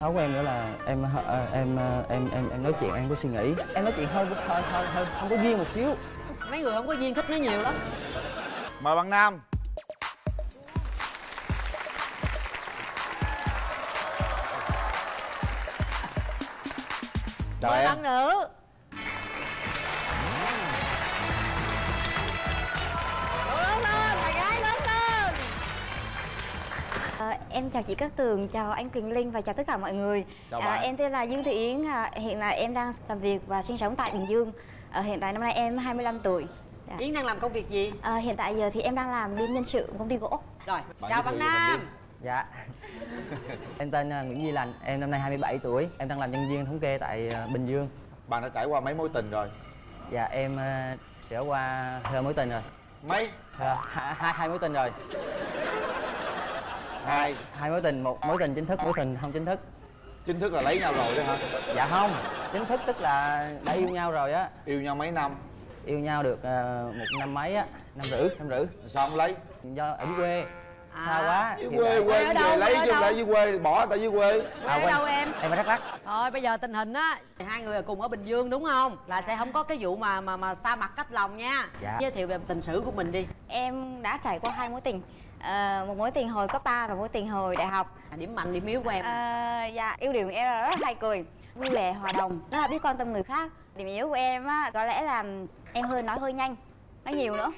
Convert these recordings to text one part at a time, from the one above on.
Thói của em nữa là em nói chuyện, em có suy nghĩ, em nói chuyện hơi không có duyên một xíu. Mấy người không có duyên thích nó nhiều lắm. Mời bạn Nam. Chào em. Bạn nữ. Em chào chị Cát Tường, chào anh Quỳnh Linh và chào tất cả mọi người. Em tên là Dương Thị Yến, hiện là em đang làm việc và sinh sống tại Bình Dương. Hiện tại năm nay em 25 tuổi. Yến đang làm công việc gì? Hiện tại giờ thì em đang làm biên nhân sự công ty gỗ. Rồi, chào bạn Nam. Dạ. Em tên Nguyễn Duy Lành, em năm nay 27 tuổi, em đang làm nhân viên thống kê tại Bình Dương. Bạn đã trải qua mấy mối tình rồi? Dạ, em trải qua 2 mối tình rồi. Mấy? Hai mối tình rồi. Hai mối tình, một mối tình chính thức, mối tình không chính thức. Chính thức là lấy nhau rồi đó hả? Dạ không, chính thức tức là đã yêu nhau rồi á. Yêu nhau mấy năm? Yêu nhau được một năm mấy á, năm rưỡi. Sao không lấy? Do ở dưới quê. Xa quá. Dưới quê, quê ở đâu, lấy chứ lại dưới quê, bỏ tại dưới quê. Quê ở đâu em? Em ở Đắk Lắk. Thôi bây giờ tình hình á, hai người cùng ở Bình Dương đúng không? Là sẽ không có cái vụ mà xa mặt cách lòng nha. Dạ. Giới thiệu về tình sử của mình đi. Em đã trải qua 2 mối tình. Một mối tình hồi cấp 3 và mối tình hồi đại học. Điểm mạnh, điểm yếu của em? Dạ, ưu điểm của em là rất hay cười, vui vẻ, hòa đồng, rất là biết quan tâm người khác. Điểm yếu của em á, có lẽ là em nói hơi nhanh, nói nhiều nữa.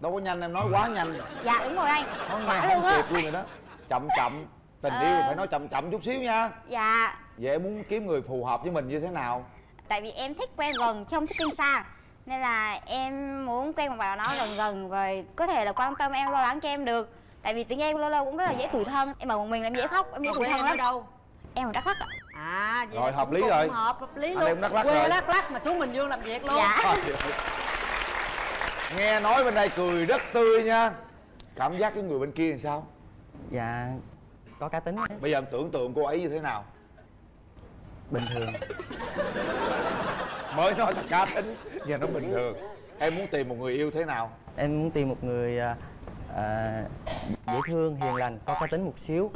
Đâu có nhanh, em nói quá nhanh. Dạ đúng rồi anh. Nói nhanh không kịp luôn rồi đó. Chậm chậm, tình yêu phải nói chậm chậm chút xíu nha. Dạ. Vậy em muốn kiếm người phù hợp với mình như thế nào? Tại vì em thích quen gần chứ không thích quen xa, nên là em muốn quen một bạn nào đó gần rồi có thể là quan tâm em, lo lắng cho em được. Tại vì tiếng em lâu lâu cũng rất là dễ tủi thân. Em ở một mình em dễ khóc, em dễ tủi thân lắm. Ở đâu? Em ở Đắk Lắk ạ. À vậy rồi, hợp lý rồi. Hợp lý luôn. Em Đắk Lắk rồi. Đắk Lắk mà xuống Bình Dương làm việc luôn. Dạ. Nghe nói bên đây cười rất tươi nha. Cảm giác cái người bên kia làm sao? Dạ, có cá tính. Bây giờ em tưởng tượng cô ấy như thế nào? Bình thường. Mới nói là cá tính, giờ nó bình thường. Em muốn tìm một người yêu thế nào? Em muốn tìm một người dễ thương, hiền lành, có cá tính một xíu.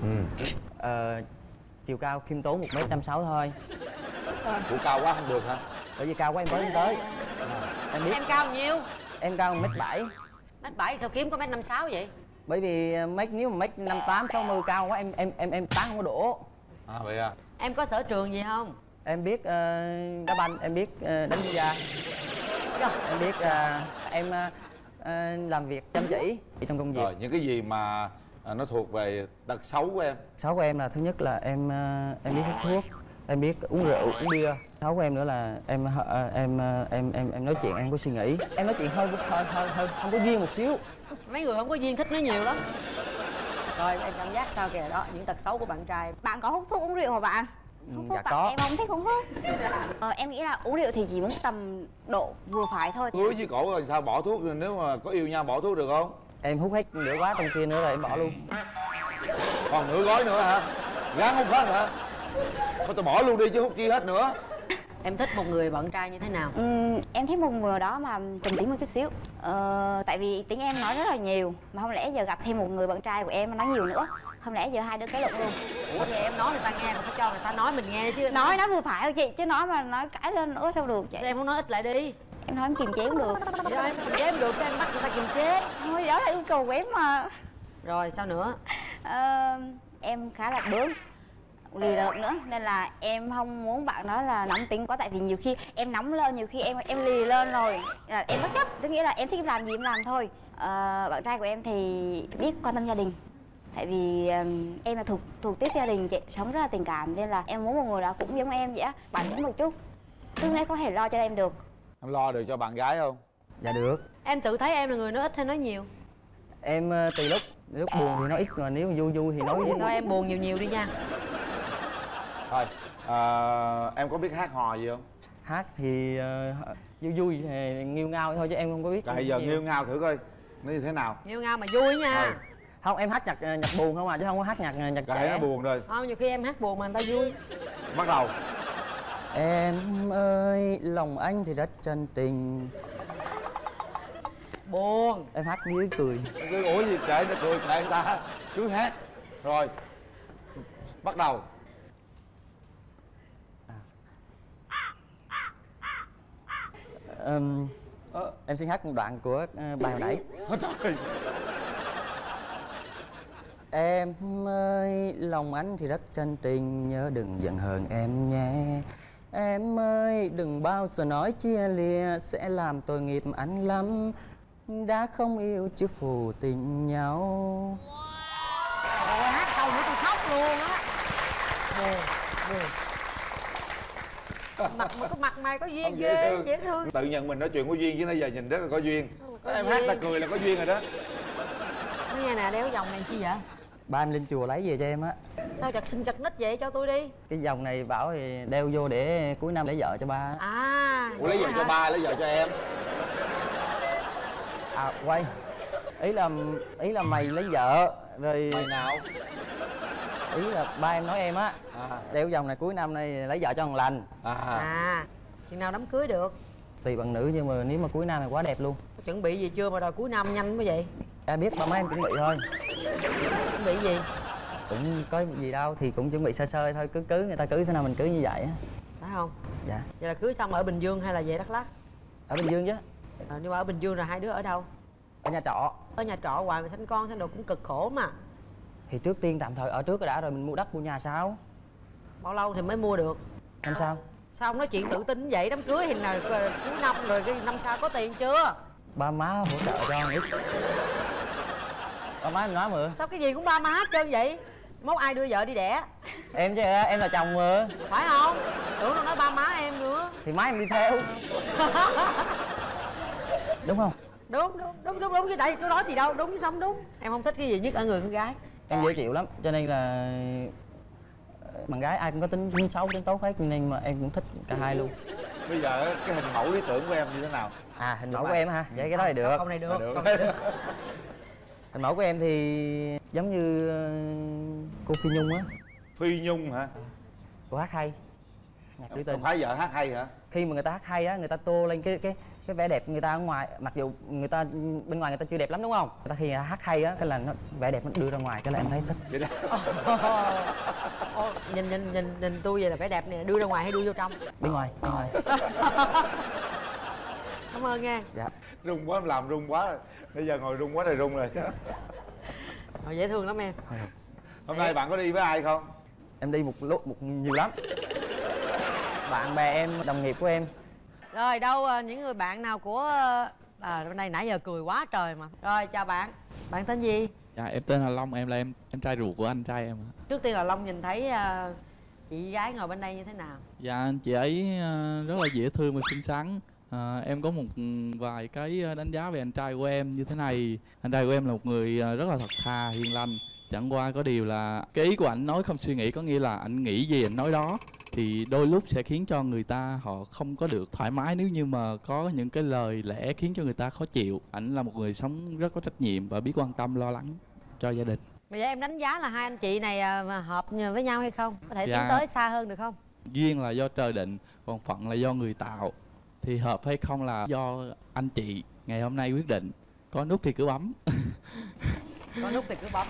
Chiều cao khiêm tốn 1m56 thôi. Ủa cao quá không được hả? Bởi vì cao quá em mới không tới. Em biết. Em cao bao nhiêu? Em cao 1m7. 1m7 sao kiếm có 1m56 vậy? Bởi vì nếu mà 1m58, 60 cao quá em tán không có đổ. À vậy à. Em có sở trường gì không? Em biết đá banh, em biết đánh bóng da. Em biết làm việc chăm chỉ trong công việc. Rồi, những cái gì mà nó thuộc về tật xấu của em? Xấu của em là thứ nhất là em biết hút thuốc, em biết uống rượu, uống bia. Xấu của em nữa là em nói chuyện, em có suy nghĩ. Em nói chuyện hơi không có duyên một xíu. Mấy người không có duyên thích nó nhiều lắm. Rồi em cảm giác sao kìa đó, những tật xấu của bạn trai. Bạn có hút thuốc uống rượu hả bạn? Dạ có. Em không thích uống thuốc. Em nghĩ là uống rượu thì chỉ muốn tầm độ vừa phải thôi. Cưới với cổ rồi sao bỏ thuốc, nếu mà có yêu nhau bỏ thuốc được không? Em hút hết nửa gói trong kia nữa rồi em bỏ luôn. Còn nửa gói nữa hả? Gán hút hết hả? Thôi tao bỏ luôn đi chứ hút kia hết nữa. Em thích một người bạn trai như thế nào? Em thích một người đó mà trầm tính một chút xíu. Tại vì tiếng em nói rất là nhiều. Mà không lẽ giờ gặp thêm một người bạn trai của em mà nói nhiều nữa, không lẽ giờ hai đứa cái lộn luôn. Ủa thì em nói người ta nghe, mà phải cho người ta nói mình nghe chứ. Nói nó vừa phải thôi chị, chứ nói mà nói cãi lên nữa sao được chị. Sao em muốn nói ít lại đi? Em nói em kiềm chế cũng được. Vậy đó, em kiềm chế cũng được, sao em bắt người ta kiềm chế? Thôi đó là yêu cầu của em mà. Rồi sao nữa? Em khá là bướng, lì lợm nữa, nên là em không muốn bạn đó là nóng tính quá. Tại vì nhiều khi em nóng lên, nhiều khi em lì lên rồi là em bất chấp, tức nghĩa là em thích làm gì em làm thôi. Bạn trai của em thì biết quan tâm gia đình, tại vì em là thuộc tiếp gia đình chị, sống rất là tình cảm, nên là em muốn một người đó cũng giống em vậy á, bản lĩnh một chút, tương lai có thể lo cho em được. Em lo được cho bạn gái không? Dạ được. Em tự thấy em là người nói ít hay nói nhiều? Em tùy lúc, lúc buồn thì nói ít, rồi nếu vui vui thì nói. Vậy thôi em buồn nhiều nhiều đi nha. Thôi, em có biết hát hò gì không? Hát thì vui vui thì nghiêu ngao thôi chứ em không có biết. Rồi giờ nghiêu ngao thử coi nó như thế nào. Nghiêu ngao mà vui nha. Rồi. Không, em hát nhạc buồn không à, chứ không có hát nhạc trẻ. Nó buồn rồi. Không, nhiều khi em hát buồn mà người ta vui. Bắt đầu. Em ơi, lòng anh thì rất chân tình. Buồn. Em hát như cười. Ủa gì kệ nó cười, kệ người ta. Cứ hát. Rồi. Bắt đầu. Em xin hát một đoạn của bài hồi nãy. Em ơi, lòng anh thì rất chân tình, nhớ đừng giận hờn em nhé. Em ơi, đừng bao giờ nói chia lìa, sẽ làm tội nghiệp anh lắm. Đã không yêu chứ phù tình nhau. Wow. Hát câu nữa tôi khóc luôn á. Mặt mày có duyên ghê, dễ thương. Tự nhận mình nói chuyện có duyên chứ nãy giờ nhìn rất là có duyên. Em hát ta cười là có duyên rồi đó. Nói nghe nè, đeo cái vòng này chi vậy? Ba em lên chùa lấy về cho em á. Sao chặt xinh chặt nít vậy, cho tôi đi. Cái vòng này bảo thì đeo vô để cuối năm lấy vợ cho ba. À. Ủa, lấy vợ cho ba, lấy vợ cho em. À quay. Ý là mày lấy vợ rồi. Mày nào? Ý là ba em nói em á. Đeo vòng này cuối năm nay lấy vợ cho thằng lành. Chừng nào đám cưới được? Tùy bằng nữ, nhưng mà nếu mà cuối năm này quá đẹp luôn. Chuẩn bị gì chưa mà đòi cuối năm nhanh quá vậy? Em biết ba má em chuẩn bị thôi. Chuẩn bị gì? Cũng có gì đâu, thì cũng chuẩn bị sơ sơ thôi, cứ người ta cưới thế nào mình cưới như vậy á. Phải không? Dạ. Vậy là cưới xong ở Bình Dương hay là về Đắk Lắk? Ở Bình Dương chứ. Nhưng mà ở Bình Dương là hai đứa ở đâu? Ở nhà trọ. Ở nhà trọ hoài mà sanh con sanh đồ cũng cực khổ mà. Thì trước tiên tạm thời ở trước đã rồi mình mua đất mua nhà sao? Bao lâu thì mới mua được? Năm sau. Sao ông nói chuyện tự tin vậy? Đám cưới thì là cuối năm rồi, cái năm sau có tiền chưa? Ba má hỗ trợ cho một ít. Ba má em nói mà. Sao cái gì cũng ba má hết trơn vậy? Mốt ai đưa vợ đi đẻ? Em chứ em là chồng mà. Phải không? Tưởng đâu nói ba má em nữa. Thì má em đi theo. Đúng không? Đúng chứ, tại tôi nói gì đâu, đúng xong đúng. Em không thích cái gì nhất ở người con gái? Em dễ chịu lắm, cho nên là bạn gái ai cũng có tính xấu tính tốt hết, nên mà em cũng thích cả hai luôn. Bây giờ cái hình mẫu lý tưởng của em như thế nào? À, hình mẫu của em hả? Vậy cái đó thì được. Con này được. Hình mẫu của em thì giống như cô Phi Nhung á. Phi Nhung hả? Cô hát hay. Nhạc trữ tình. Phải vợ hát hay hả? Khi mà người ta hát hay á, người ta tô lên cái vẻ đẹp người ta ở ngoài, mặc dù người ta bên ngoài người ta chưa đẹp lắm đúng không? Người ta khi hát hay á, cái là nó vẻ đẹp nó đưa ra ngoài, cái là em thấy thích. Vậy đó. Nhìn tôi vậy là vẻ đẹp này đưa ra ngoài hay đưa vô trong? Bên ngoài, bên ngoài. Cảm ơn nghe. Dạ. Rung quá, làm rung quá. Bây giờ ngồi rung quá rồi rung rồi. Dễ thương lắm em. Hôm nay bạn có đi với ai không? Em đi một nhiều lắm. Bạn bè em, đồng nghiệp của em. Rồi đâu những người bạn nào của bên đây nãy giờ cười quá trời mà. Rồi chào bạn. Bạn tên gì? Dạ em tên là Long, em là em trai ruột của anh trai em. Trước tiên là Long nhìn thấy chị gái ngồi bên đây như thế nào? Dạ chị ấy rất là dễ thương và xinh xắn. Em có một vài cái đánh giá về anh trai của em như thế này. Anh trai của em là một người rất là thật thà, hiền lành. Chẳng qua có điều là cái ý của anh nói không suy nghĩ, có nghĩa là anh nghĩ gì anh nói đó, thì đôi lúc sẽ khiến cho người ta họ không có được thoải mái nếu như mà có những cái lời lẽ khiến cho người ta khó chịu. Anh là một người sống rất có trách nhiệm và biết quan tâm lo lắng cho gia đình. Bây giờ em đánh giá là hai anh chị này mà hợp với nhau hay không? Có thể tiến tới xa hơn được không? Duyên là do trời định, còn phận là do người tạo. Thì hợp hay không là do anh chị ngày hôm nay quyết định. Có nút thì cứ bấm. Có nút thì cứ bấm.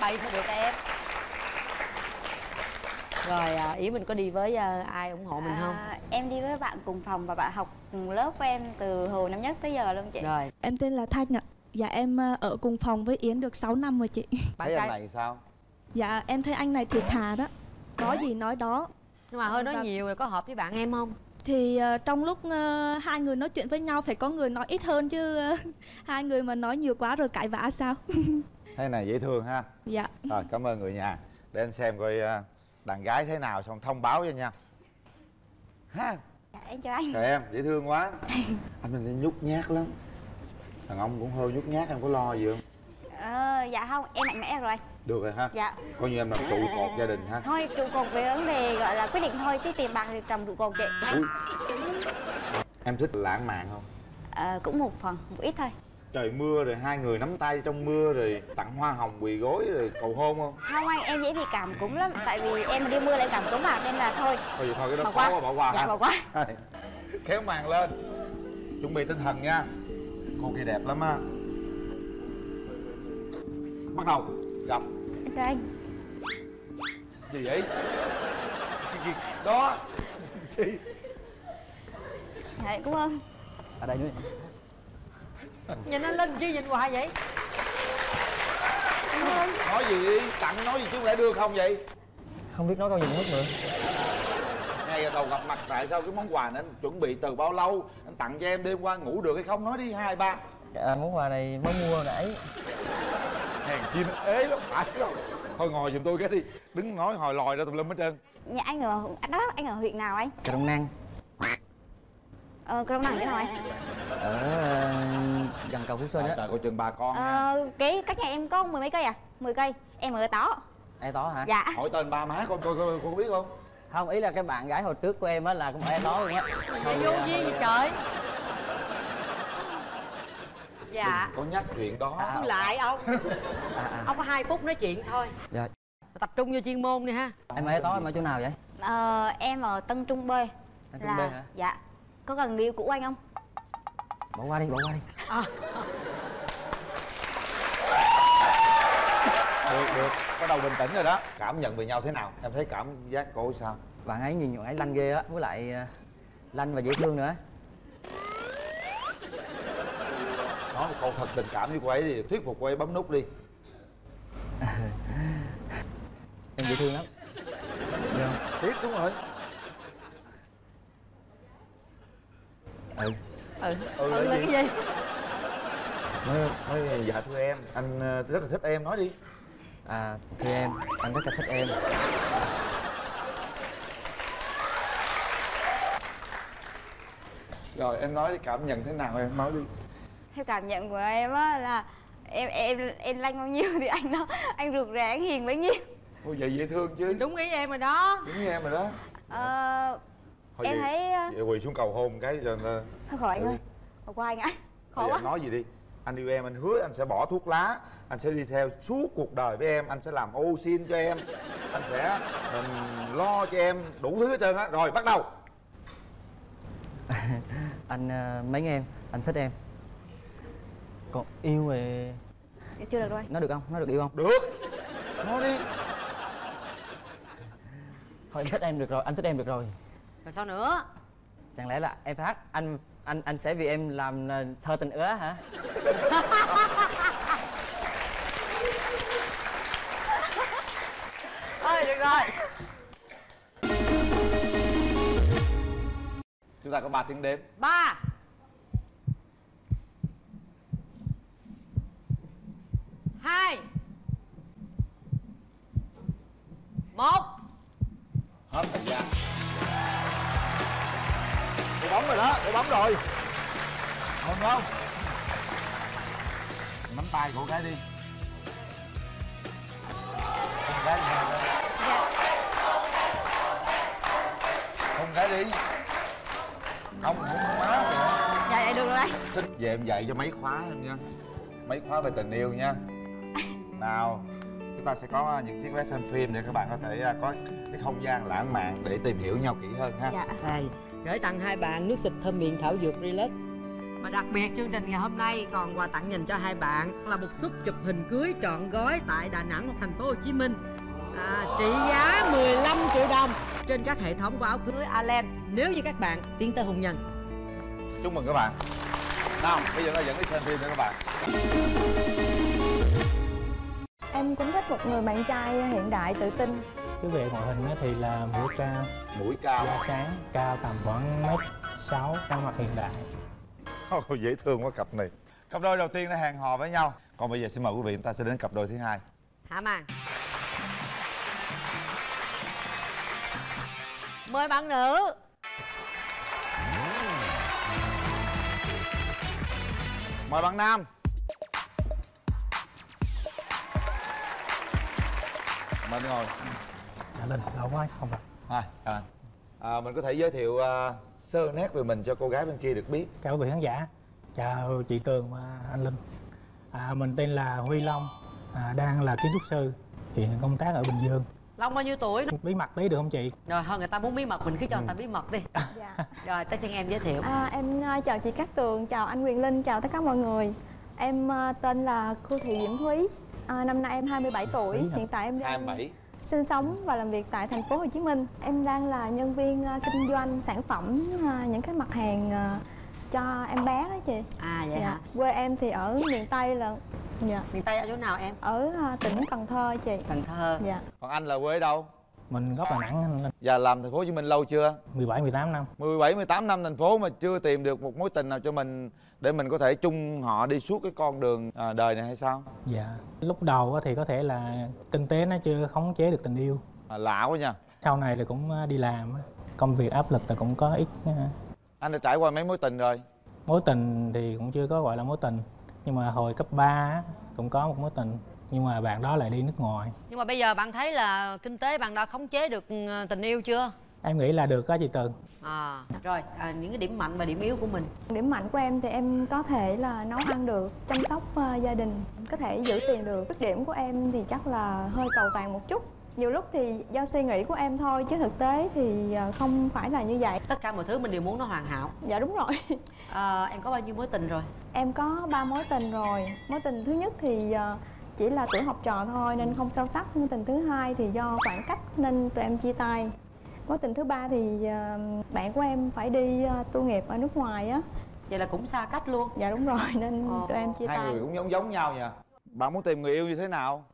Bậy sao được em. Rồi ý mình có đi với ai ủng hộ mình không? Em đi với bạn cùng phòng và bạn học lớp của em từ hồi năm nhất tới giờ luôn chị. Rồi. Em tên là Thanh ạ. Dạ em ở cùng phòng với Yến được 6 năm rồi chị. Thấy anh này sao? Dạ em thấy anh này thiệt thà đó. Có gì nói đó. Nhưng mà hơi nói nhiều rồi, có hợp với bạn em không? Thì trong lúc hai người nói chuyện với nhau phải có người nói ít hơn chứ. Hai người mà nói nhiều quá rồi cãi vã sao? Thế này dễ thương ha. Dạ. Rồi cảm ơn người nhà. Để anh xem coi đàn gái thế nào xong thông báo cho nha. Ha. Dạ em chào anh. Trời em dễ thương quá. Anh mình nhút nhát lắm. Thằng ông cũng hơi nhút nhát, anh có lo gì không? Dạ không, em mạnh mẽ rồi. Được rồi ha. Dạ. Coi như em là trụ cột gia đình ha. Thôi trụ cột về vấn đề gọi là quyết định thôi, chứ tiền bạc thì trồng trụ cột chị. Ui. Em thích lãng mạn không? Cũng một phần, một ít thôi. Trời mưa rồi hai người nắm tay trong mưa rồi tặng hoa hồng quỳ gối rồi cầu hôn không? Không anh, em dễ bị cảm cúm lắm, tại vì em đi mưa lại cảm cúm mà, nên là thôi. Thôi vậy thôi, cái đó khó bỏ qua. Dạ bỏ qua. Kéo màn lên, chuẩn bị tinh thần nha. Cô kia đẹp lắm á. Bắt đầu gặp. Chào anh. Gì vậy? Đó. Gì? Dạ, cảm ơn. Ở đây nữa. Nhìn anh Linh chứ nhìn hoài vậy. Nói gì tặng nói gì chứ không lẽ đưa không vậy? Không biết nói câu gì hết nữa. Ngày đầu gặp mặt tại sao cái món quà này anh chuẩn bị từ bao lâu? Anh tặng cho em đêm qua ngủ được hay không? Nói đi 2, 3. Món quà này mới mua nãy. Hèn chi nó ế lắm phải không? Thôi ngồi giùm tôi cái đi. Đứng nói hồi lòi ra tùm lum hết trơn. Nhà anh ở Đắk Lắk, anh ở huyện nào anh? Cà Đông Năng. Cà Đông Năng thế nào anh? Ở gần cầu Phú Sơn á. Trời, coi chừng bà con nha. Cái cách nhà em có 10 mấy cây à? 10 cây. Em ở Ê Tó. Ê Tó hả? Dạ. Hỏi tên ba má con coi cô biết không? Không, ý là cái bạn gái hồi trước của em á là cũng ở Ê Tó luôn á. Vậy vô duyên gì trời. Dạ. Có nhắc chuyện đó. Không lại ông. Ông có 2 phút nói chuyện thôi. Dạ. Tập trung vô chuyên môn đi ha. Em ở Ê Tó, em ở chỗ nào vậy? Em ở Tân Trung B. Tân Trung B hả? Dạ. Có gần người yêu cũ anh không? Bỏ qua đi, bỏ qua đi. Được, bắt đầu bình tĩnh rồi đó. Cảm nhận về nhau thế nào? Em thấy cảm giác cô sao? Bạn ấy nhìn bạn ấy lanh ghê á, với lại lanh và dễ thương nữa. Nói một câu thật tình cảm với cô ấy đi, thuyết phục cô ấy bấm nút đi. Em dễ thương lắm. Tiếp đúng rồi. Ừ là cái gì? Nói dạ thưa em, anh rất là thích em, nói đi. À, thưa em, anh rất là thích em. Rồi em nói đi, cảm nhận thế nào em nói đi. Theo cảm nhận của em á là em lanh bao nhiêu thì anh đó, anh rụt rè, anh hiền bấy nhiêu. Ôi vậy dễ thương chứ. Đúng ý em rồi đó. Đúng ý em rồi đó. Thôi em thấy quỳ xuống cầu hôn cái cho nên thôi khỏi anh ơi, hồi qua anh ạ, khó quá. Nói gì đi, anh yêu em, anh hứa anh sẽ bỏ thuốc lá, anh sẽ đi theo suốt cuộc đời với em, anh sẽ làm ô xin cho em, anh sẽ lo cho em đủ thứ hết trơn á. Rồi bắt đầu. Anh mến em, anh thích em, còn yêu thì chưa được đâu anh. Nói được không, nói được yêu không? Được, nói đi. Thôi anh thích em được rồi, anh thích em được rồi. Rồi sao nữa? Chẳng lẽ là em hát anh sẽ vì em làm thơ tình ứa hả? Thôi được rồi. Chúng ta có 3 tiếng đếm. 3. Rồi. Hồng không? Nắm tay của cái đi. Không cái đi. Không má. Dạ vậy được rồi anh. Về em dạy cho mấy khóa em nha. Mấy khóa về tình yêu nha. Nào, chúng ta sẽ có những chiếc vé xem phim để các bạn có thể có cái không gian lãng mạn để tìm hiểu nhau kỹ hơn ha. Dạ. Gửi tặng hai bạn nước xịt thơm miệng thảo dược Relax. Mà đặc biệt chương trình ngày hôm nay còn quà tặng dành cho hai bạn là một suất chụp hình cưới trọn gói tại Đà Nẵng hoặc thành phố Hồ Chí Minh, trị giá 15 triệu đồng trên các hệ thống của áo cưới Alan nếu như các bạn tiến tới hôn nhân. Chúc mừng các bạn. Nào, bây giờ ta dẫn đi xem phim nha các bạn. Em cũng thích một người bạn trai hiện đại tự tin. Chứ về ngoại hình thì là mũi cao, da sáng, cao tầm khoảng 1m6, ăn mặc hiện đại. Oh, dễ thương quá cặp này. Cặp đôi đầu tiên đã hẹn hò với nhau. Còn bây giờ xin mời quý vị, chúng ta sẽ đến cặp đôi thứ hai. Hả màn. Mời bạn nữ. Mời bạn nam. Mời ngồi. Lên đâu có ai không rồi. Mình có thể giới thiệu sơ nét về mình cho cô gái bên kia được biết. Chào quý vị khán giả, chào chị Tường và anh Linh. Mình tên là Huy Long, đang là kiến trúc sư, hiện công tác ở Bình Dương. Long bao nhiêu tuổi? Bí mật tí được không chị? Rồi hơn người ta muốn bí mật mình cứ cho người ta bí mật đi. Dạ. Rồi tới phiên em giới thiệu. Em chào chị Cát Tường, chào anh Quỳnh Linh, chào tất cả mọi người. Em tên là Cô Thị Diễm Thúy, năm nay em 27 tuổi, hiện tại em đang 27. Sinh sống và làm việc tại thành phố Hồ Chí Minh. Em đang là nhân viên kinh doanh sản phẩm những cái mặt hàng cho em bé đó chị. À vậy dạ. Hả? Quê em thì ở miền Tây là... Dạ. Miền Tây ở chỗ nào em? Ở tỉnh Cần Thơ chị. Cần Thơ. Dạ. Còn anh là quê đâu? Mình gốc Đà Nẵng anh. Dạ, làm thành phố Hồ Chí Minh lâu chưa? 17 18 năm. 17 18 năm thành phố mà chưa tìm được một mối tình nào cho mình để mình có thể chung họ đi suốt cái con đường đời này hay sao? Dạ. Lúc đầu thì có thể là kinh tế nó chưa khống chế được tình yêu. À, lạ quá nha. Sau này là cũng đi làm, công việc áp lực là cũng có ít. Anh đã trải qua mấy mối tình rồi? Mối tình thì cũng chưa có gọi là mối tình, nhưng mà hồi cấp 3 cũng có một mối tình. Nhưng mà bạn đó lại đi nước ngoài. Nhưng mà bây giờ bạn thấy là kinh tế bạn đã khống chế được tình yêu chưa? Em nghĩ là được á chị Tường. À, rồi, những cái điểm mạnh và điểm yếu của mình. Điểm mạnh của em thì em có thể là nấu ăn được, chăm sóc gia đình, có thể giữ tiền được. Khuyết điểm của em thì chắc là hơi cầu toàn một chút. Nhiều lúc thì do suy nghĩ của em thôi, chứ thực tế thì không phải là như vậy. Tất cả mọi thứ mình đều muốn nó hoàn hảo. Dạ đúng rồi. Em có bao nhiêu mối tình rồi? Em có 3 mối tình rồi. Mối tình thứ nhất thì... chỉ là tuổi học trò thôi nên không sâu sắc. Mối tình thứ hai thì do khoảng cách nên tụi em chia tay. Mối tình thứ ba thì bạn của em phải đi tu nghiệp ở nước ngoài á. Vậy là cũng xa cách luôn. Dạ đúng rồi nên tụi em chia tay. Hai người cũng giống nhau nhỉ. Bạn muốn tìm người yêu như thế nào?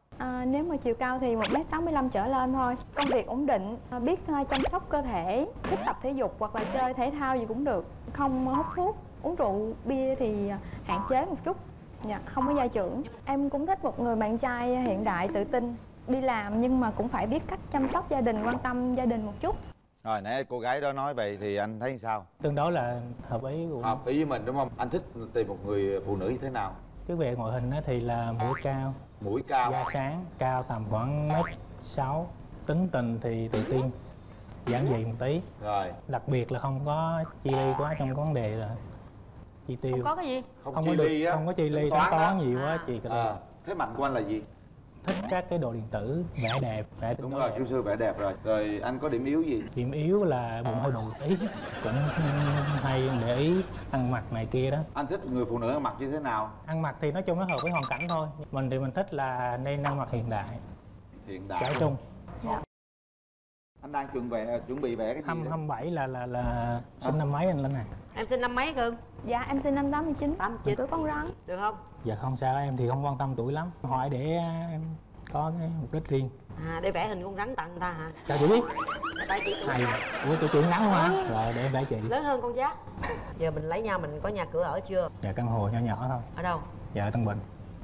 Nếu mà chiều cao thì 1m65 trở lên thôi. Công việc ổn định, biết chăm sóc cơ thể, thích tập thể dục hoặc là chơi thể thao gì cũng được. Không hút thuốc, uống rượu, bia thì hạn chế một chút. Dạ, không có gia trưởng. Em cũng thích một người bạn trai hiện đại, tự tin, đi làm nhưng mà cũng phải biết cách chăm sóc gia đình, quan tâm gia đình một chút. Rồi, nãy cô gái đó nói vậy thì anh thấy sao? Tương đối là hợp ý của... Hợp ý với mình đúng không? Anh thích tìm một người phụ nữ như thế nào? Trước về ngoại hình thì là mũi cao. Mũi cao? Da sáng, cao tầm khoảng 1m6. Tính tình thì tự tin, giản dị một tí. Rồi. Đặc biệt là không có chi ly quá trong vấn đề là chi tiêu. Không có cái gì? Không có chi ly á. Không có chi ly, tính toán nhiều quá chị. Thế mạnh của anh là gì? Thích các cái đồ điện tử, vẻ đẹp. Đúng rồi, chú sư vẻ đẹp rồi. Rồi anh có điểm yếu gì? Điểm yếu là bụng hơi đù tí. Cũng hay để ý ăn mặc này kia đó. Anh thích người phụ nữ ăn mặc như thế nào? Ăn mặc thì nói chung nó hợp với hoàn cảnh thôi. Mình thì mình thích là nên ăn mặc hiện đại. Hiện đại? Trẻ trung. Anh đang chuẩn bị vẽ cái gì? 27 là sinh năm mấy anh Linh này? Em sinh năm mấy cưng? Dạ em sinh năm 89. 89 tuổi con rắn. Được không? Dạ không sao, em thì không quan tâm tuổi lắm. Hỏi để em có cái mục đích riêng. À để vẽ hình con rắn tặng người ta hả? Sao chị biết? Tại chị tuổi rắn. Ủa tuổi rắn luôn hả? Rồi để em vẽ chị. Lớn hơn con giáp. Giờ mình lấy nhau, mình có nhà cửa ở chưa? Dạ căn hộ nhỏ nhỏ thôi. Ở đâu? Dạ ở Tân Bình.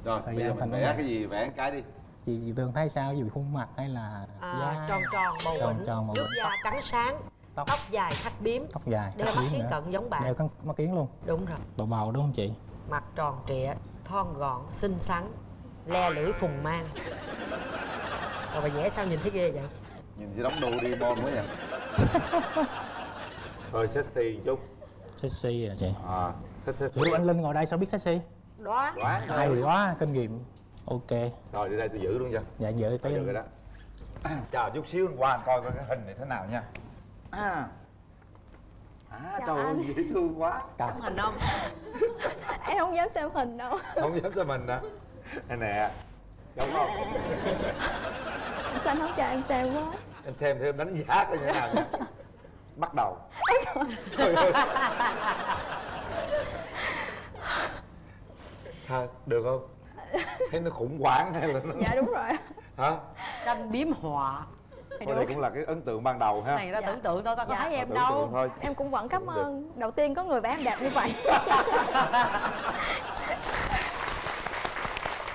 Rồi bây giờ mình vẽ cái gì? Vẽ cái đi. Chị Tường thấy sao? Vì khuôn mặt hay là da... Tròn tròn, màu vĩnh, da trắng sáng, tóc dài thắt bím. Tóc dài đeo mắt kiến cận giống bạn. Đeo mắt kiến luôn. Đúng rồi. Bầu bầu đúng không chị? Mặt tròn trịa, thon gọn, xinh xắn, le lưỡi phùng mang. Rồi bà vẽ sao nhìn thấy ghê vậy? Nhìn như đóng đu đi bon quá vậy. Thôi sexy một chút. Sexy à chị? À, thích sexy. Anh Linh ngồi đây sao biết sexy? Đó. Ai rồi đó, kinh nghiệm. Ok. Rồi, đi đây tôi giữ luôn cho. Dạ, giữ tới rồi đó. Chờ chút xíu qua coi cái hình này thế nào nha. Trời ơi, dễ thương quá. Tấm hình không? Em không dám xem hình đâu. Không dám xem hình hả? Đây nè. Đúng không? Sao anh không cho em xem quá? Em xem thì em đánh giá coi như thế nào nha. Bắt đầu. Trời ơi. Thôi, được không? Thấy nó khủng hoảng hay là nó... Dạ đúng rồi. Hả? Tranh biếm họa. Thôi đây cũng là cái ấn tượng ban đầu ha. Này ta tưởng tượng thôi, ta có thấy em đâu. Em cũng vẫn cảm ơn. Đầu tiên có người vẽ em đẹp như vậy.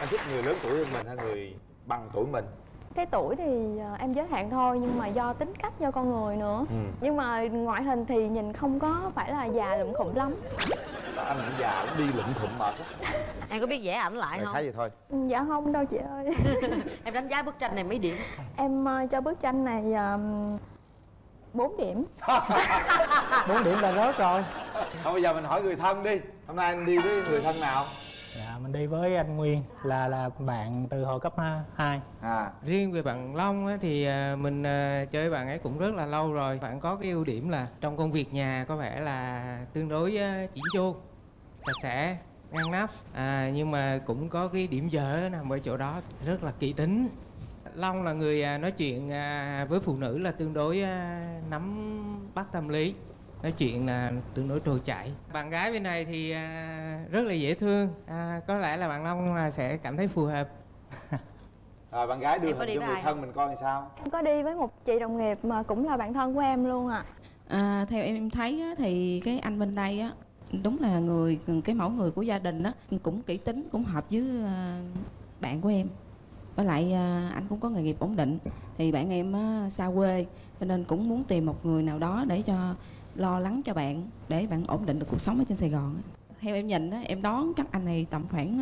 Anh thích người lớn tuổi hơn mình hay người bằng tuổi mình? Cái tuổi thì em giới hạn thôi, nhưng mà do tính cách, do con người nữa. Nhưng mà ngoại hình thì nhìn không có phải là già lụm khủng lắm. Anh cũng già cũng đi lụm khủng mệt á. Em có biết vẽ ảnh lại không? Thấy vậy thôi. Dạ không đâu chị ơi. Em đánh giá bức tranh này mấy điểm? Em cho bức tranh này 4 điểm. 4 điểm là rớt rồi. Thôi bây giờ mình hỏi người thân đi. Hôm nay anh đi với người thân nào? Dạ, mình đi với anh Nguyên là bạn từ hồi cấp 2. Riêng về bạn Long ấy, thì mình chơi bạn ấy cũng rất là lâu rồi. Bạn có cái ưu điểm là trong công việc nhà có vẻ là tương đối chỉn chu, sạch sẽ, ngăn nắp. Nhưng mà cũng có cái điểm dở nằm ở chỗ đó, rất là kỹ tính. Long là người nói chuyện với phụ nữ là tương đối nắm bắt tâm lý. nói chuyện là tương đối trôi chảy. Bạn gái bên này thì rất là dễ thương, có lẽ là bạn Long là sẽ cảm thấy phù hợp. À, bạn gái đưa hình cho người thân mình coi thì sao? Em có đi với một chị đồng nghiệp mà cũng là bạn thân của em luôn ạ. À, theo em thấy á, thì cái anh bên đây á, đúng là người cái mẫu người của gia đình á, cũng kỹ tính, cũng hợp với bạn của em. Với lại anh cũng có nghề nghiệp ổn định. Thì bạn em á, xa quê cho nên cũng muốn tìm một người nào đó để cho lo lắng cho bạn, để bạn ổn định được cuộc sống ở trên Sài Gòn. Theo em nhìn á, em đoán chắc anh này tầm khoảng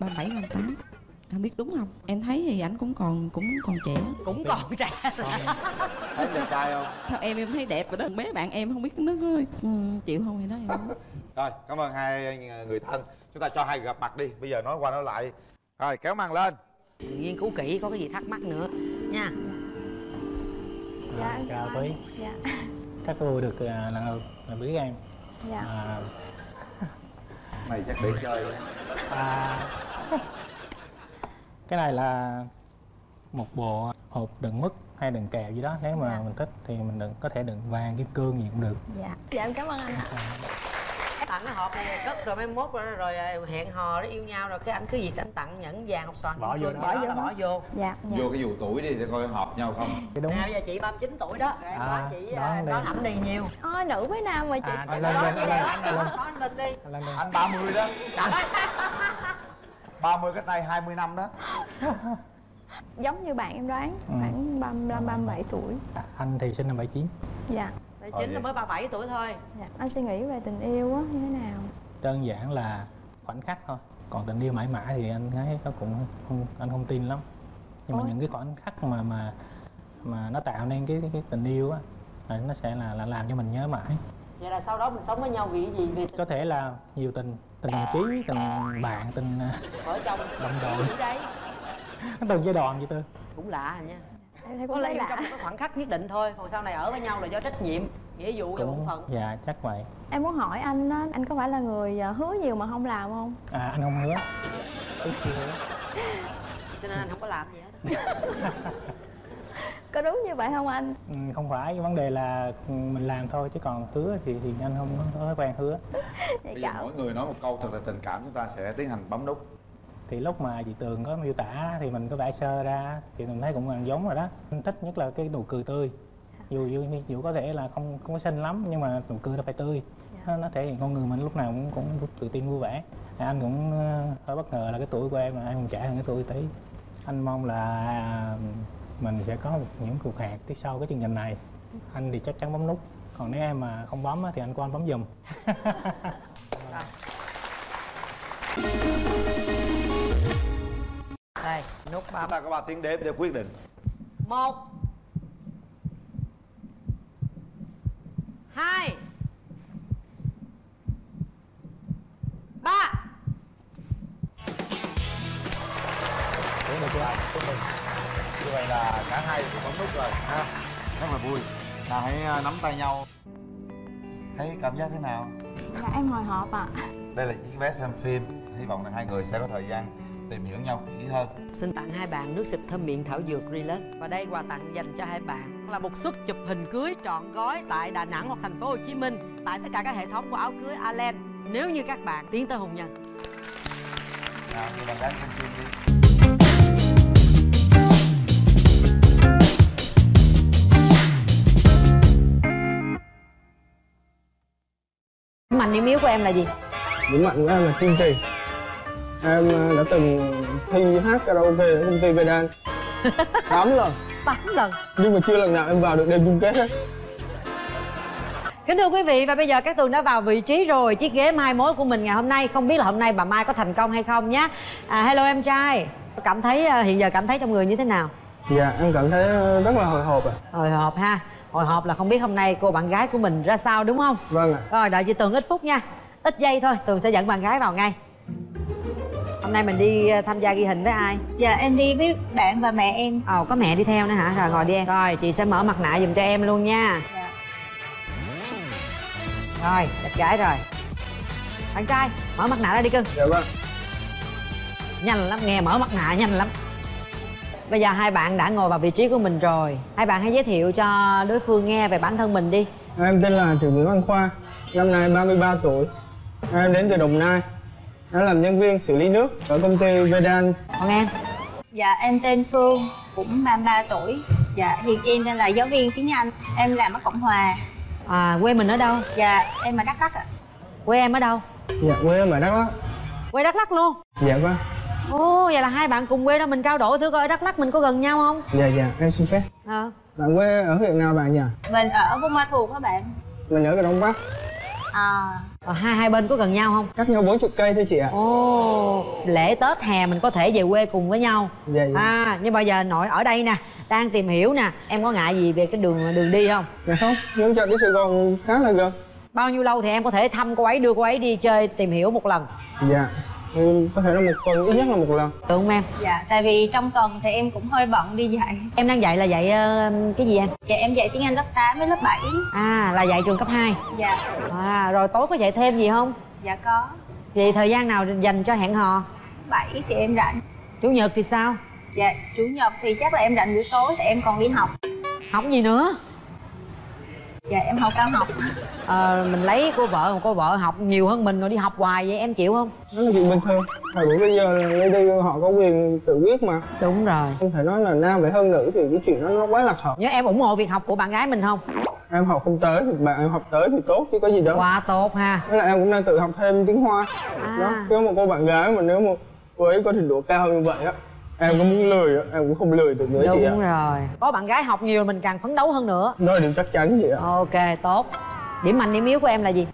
37-38. Không biết đúng không? Em thấy thì ảnh cũng còn trẻ. Cũng còn trẻ. Thấy đẹp trai không? Theo em thấy đẹp rồi đó. Bé bạn em không biết nó có chịu không thì đó em không. Rồi, cảm ơn hai người thân. Chúng ta cho hai gặp mặt đi. Bây giờ nói qua nói lại. Rồi, kéo màn lên. Nghiên cứu kỹ có cái gì thắc mắc nữa nha. Dạ, à, chào Tí. Dạ. Các cô được lần lượt là biết em. Dạ. À... Mày chắc để chơi rồi. À... Cái này là một bộ hộp đựng mứt hay đựng kẹo gì đó, nếu mà mình thích thì mình đựng, có thể đựng vàng, kim cương gì cũng được. Dạ. Dạ em cảm ơn anh. Tặng cái hộp này cất rồi mai mốt rồi hẹn hò để yêu nhau rồi cái anh cứ việc anh tặng nhẫn vàng hộp xoàn bỏ vô đó, bỏ vô. Dạ. Vô cái dù tuổi đi để coi hợp nhau không. Đúng. Nè bây giờ chị 39 tuổi đó, em nói chị nói ảnh đi nhiều. Ôi nữ với nam mà chị. Nói anh lên đi. Anh 30 đó. 30 cách đây 20 năm đó. Giống như bạn em đoán, khoảng 35-37 tuổi. Anh thì sinh năm 79. Dạ. 79 là mới 37 tuổi thôi. Dạ. Anh suy nghĩ về tình yêu á như thế nào? Đơn giản là khoảnh khắc thôi. Còn tình yêu mãi mãi thì anh thấy nó cũng không, anh không tin lắm. Nhưng mà những cái khoảnh khắc mà nó tạo nên cái tình yêu á, nó sẽ là làm cho mình nhớ mãi. Vậy là sau đó mình sống với nhau vì cái gì? Vì có thể là nhiều tình, tình đồng chí, tình bạn, tình vợ chồng, đồng đội đấy. Từng giai đoạn vậy. Tôi cũng lạ nha, em có lẽ là trong cái khoảng khắc nhất định thôi, còn sau này ở với nhau là do trách nhiệm, nghĩa vụ và bổn phận. Dạ chắc vậy. Em muốn hỏi anh á, anh có phải là người hứa nhiều mà không làm không? À anh không hứa, ít khi hứa cho nên anh không có làm gì hết. Có đúng như vậy không anh? Ừ, không phải, cái vấn đề là mình làm thôi, chứ còn hứa thì anh không có thói quen hứa. Bây giờ mỗi người nói một câu thật là tình cảm, chúng ta sẽ tiến hành bấm nút. Thì lúc mà chị Tường có miêu tả thì mình có vẽ sơ ra thì mình thấy cũng gần giống rồi đó. Mình thích nhất là cái nụ cười tươi. Dù có thể là không có xinh lắm nhưng mà nụ cười nó phải tươi. Nó thể hiện con người mình lúc nào cũng tự tin vui vẻ. Anh cũng hơi bất ngờ là cái tuổi của em là em còn trẻ hơn cái tuổi tí. Anh mong là mình sẽ có những cuộc hẹn tiếp sau cái chương trình này. Anh thì chắc chắn bấm nút, còn nếu em mà không bấm thì anh Quang bấm giùm. Đây, nút bấm. Chúng ta có 3 tiếng đếm để quyết định. 1 2 3. Như vậy là cả hai cũng bấm nút rồi ha. Rất là vui. Là hãy nắm tay nhau. Thấy cảm giác thế nào? Dạ em hồi hộp ạ. Đây là chiếc vé xem phim. Hy vọng là hai người sẽ có thời gian tìm hiểu nhau kỹ hơn. Xin tặng hai bạn nước xịt thơm miệng thảo dược Relax. Và đây quà tặng dành cho hai bạn là một suất chụp hình cưới trọn gói tại Đà Nẵng hoặc thành phố Hồ Chí Minh, tại tất cả các hệ thống của áo cưới Alan, nếu như các bạn tiến tới hôn nhân. Nào, người bạn gái xem phim đi. Mạnh điểm yếu của em là gì? Điểm mạnh của em là kiên trì. Em đã từng thi hát karaoke ở công ty VEDAN 8 lần. 8 lần? Nhưng mà chưa lần nào em vào được đêm chung kết hết. Kính thưa quý vị, và bây giờ Cát Tường đã vào vị trí rồi. Chiếc ghế mai mối của mình ngày hôm nay, không biết là hôm nay bà Mai có thành công hay không nhé. Hello em trai. Cảm thấy hiện giờ cảm thấy trong người như thế nào? Dạ, em cảm thấy rất là hồi hộp ạ. Hồi hộp ha. Hồi hộp là không biết hôm nay cô bạn gái của mình ra sao đúng không? Vâng ạ. Rồi đợi chị Tường ít phút nha. Ít giây thôi, Tường sẽ dẫn bạn gái vào ngay. Hôm nay mình đi tham gia ghi hình với ai? Dạ em đi với bạn và mẹ em. Ồ có mẹ đi theo nữa hả? Rồi ngồi đi em. Rồi chị sẽ mở mặt nạ dùm cho em luôn nha. Dạ. Rồi đẹp gái rồi. Bạn trai mở mặt nạ ra đi cưng. Dạ vâng. Nhanh lắm, nghe mở mặt nạ nhanh lắm. Bây giờ hai bạn đã ngồi vào vị trí của mình rồi. Hai bạn hãy giới thiệu cho đối phương nghe về bản thân mình đi. Em tên là Trương Nguyễn Anh Khoa, năm nay 33 tuổi. Em đến từ Đồng Nai. Em làm nhân viên xử lý nước ở công ty VEDAN. Còn em? Dạ, em tên Phương, cũng 33 tuổi. Dạ, hiện em đang là giáo viên tiếng Anh. Em làm ở Cộng Hòa. À, quê mình ở đâu? Dạ, em ở Đắk Lắk ạ. Quê em ở đâu? Dạ, quê em ở Đắk Lắk. Quê Đắk Lắk luôn? Dạ vâng. Ồ, vậy là hai bạn cùng quê đó, mình trao đổi thử coi ở Đắk Lắk mình có gần nhau không? Dạ dạ, em xin phép. Bạn quê ở huyện nào bạn nhỉ? Mình ở Buôn Ma Thuột các bạn. Mình ở Cà Đông Bắc. Hai bên có gần nhau không? Cách nhau 40 cây thôi chị ạ. Ồ, lễ Tết hè mình có thể về quê cùng với nhau. Dạ dạ. Nhưng bây giờ nội ở đây nè, đang tìm hiểu nè, em có ngại gì về cái đường đi không? Dạ không, nhưng chợ đi Sài Gòn khá là gần. Bao nhiêu lâu thì em có thể thăm cô ấy, đưa cô ấy đi chơi tìm hiểu một lần? Dạ, có thể là một tuần, ít nhất là một lần. Được không em? Dạ, tại vì trong tuần thì em cũng hơi bận đi dạy. Em đang dạy là dạy cái gì em? Dạ, em dạy tiếng Anh lớp 8 với lớp 7. À, là dạy trường cấp 2? Dạ. Rồi tối có dạy thêm gì không? Dạ có. Vậy thời gian nào dành cho hẹn hò? 7 thì em rảnh. Chủ nhật thì sao? Dạ, chủ nhật thì chắc là em rảnh buổi tối, tại em còn đi học. Học gì nữa? Dạ, em học cao học. Mình lấy cô vợ học nhiều hơn mình rồi đi học hoài vậy em chịu không? Đó là chuyện bình thường. Thời buổi bây giờ đây đây họ có quyền tự quyết mà. Đúng rồi. Không thể nói là nam phải hơn nữ thì cái chuyện đó nó quá lạc hậu. Nhớ em ủng hộ việc học của bạn gái mình không? Em học không tới thì bạn em học tới thì tốt chứ có gì đâu. Quá tốt ha. Thế là em cũng đang tự học thêm tiếng Hoa. Đó, nếu một cô bạn gái mà nếu mà cô ấy có trình độ cao như vậy á, em cũng muốn lười, em cũng không lười được nữa. Đúng chị ạ. Đúng rồi. Có bạn gái học nhiều mình càng phấn đấu hơn nữa. Đó là điều chắc chắn chị ạ. Ok, tốt. Điểm mạnh, điểm yếu của em là gì?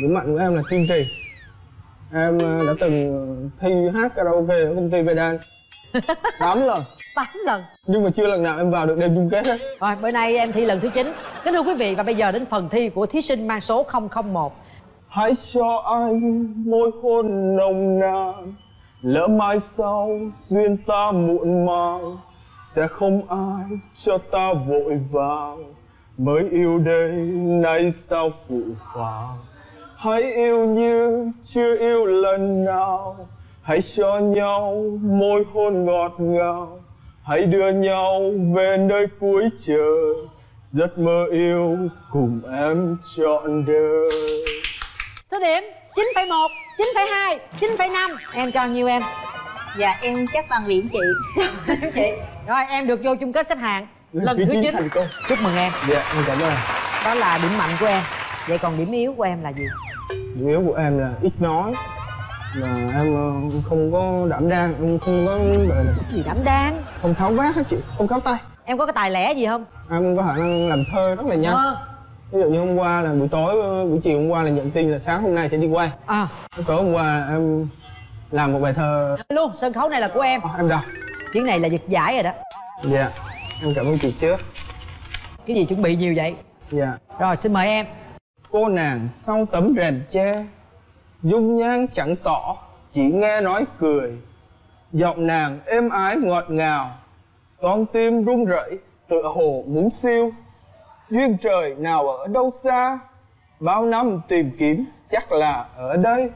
Điểm mạnh của em là kiên trì. Em đã từng thi hát karaoke ở công ty VEDAN 8 lần. 8 lần? Nhưng mà chưa lần nào em vào được đêm chung kết hết. Rồi, bữa nay em thi lần thứ 9. Kính thưa quý vị, và bây giờ đến phần thi của thí sinh mang số 001. Hãy cho anh môi hôn nồng nàn, lỡ mai sau duyên ta muộn màng, sẽ không ai cho ta vội vàng, mới yêu đây nay sao phụ phàng. Hãy yêu như chưa yêu lần nào, hãy cho nhau môi hôn ngọt ngào, hãy đưa nhau về nơi cuối chờ, giấc mơ yêu cùng em trọn đời. Số điểm 9,1, 9,2, 9,5. Em cho nhiêu em? Dạ em chắc bằng điểm chị. Chị. Rồi em được vô chung kết xếp hạng lần thứ 9. Chúc mừng em. Dạ em cảm ơn. Đó là điểm mạnh của em. Vậy còn điểm yếu của em là gì? Điểm yếu của em là ít nói. Mà em không có đảm đang, em không có gì đảm đang. Không tháo vát hết chị, không khéo tay. Em có cái tài lẻ gì không? Em có khả năng làm thơ rất là nhanh. Ví dụ như hôm qua là buổi tối, buổi chiều hôm qua là nhận tin là sáng hôm nay sẽ đi quay. Tối hôm qua em làm một bài thơ luôn. Sân khấu này là của em. Em đọc. Chuyến này là giật giải rồi đó. Dạ em cảm ơn chị trước. Cái gì chuẩn bị nhiều vậy? Dạ rồi xin mời em. Cô nàng sau tấm rèm che, dung nhan chẳng tỏ, chỉ nghe nói cười, giọng nàng êm ái ngọt ngào, con tim run rẩy tựa hồ muốn siêu. Duyên trời nào ở đâu xa, bao năm tìm kiếm chắc là ở đây.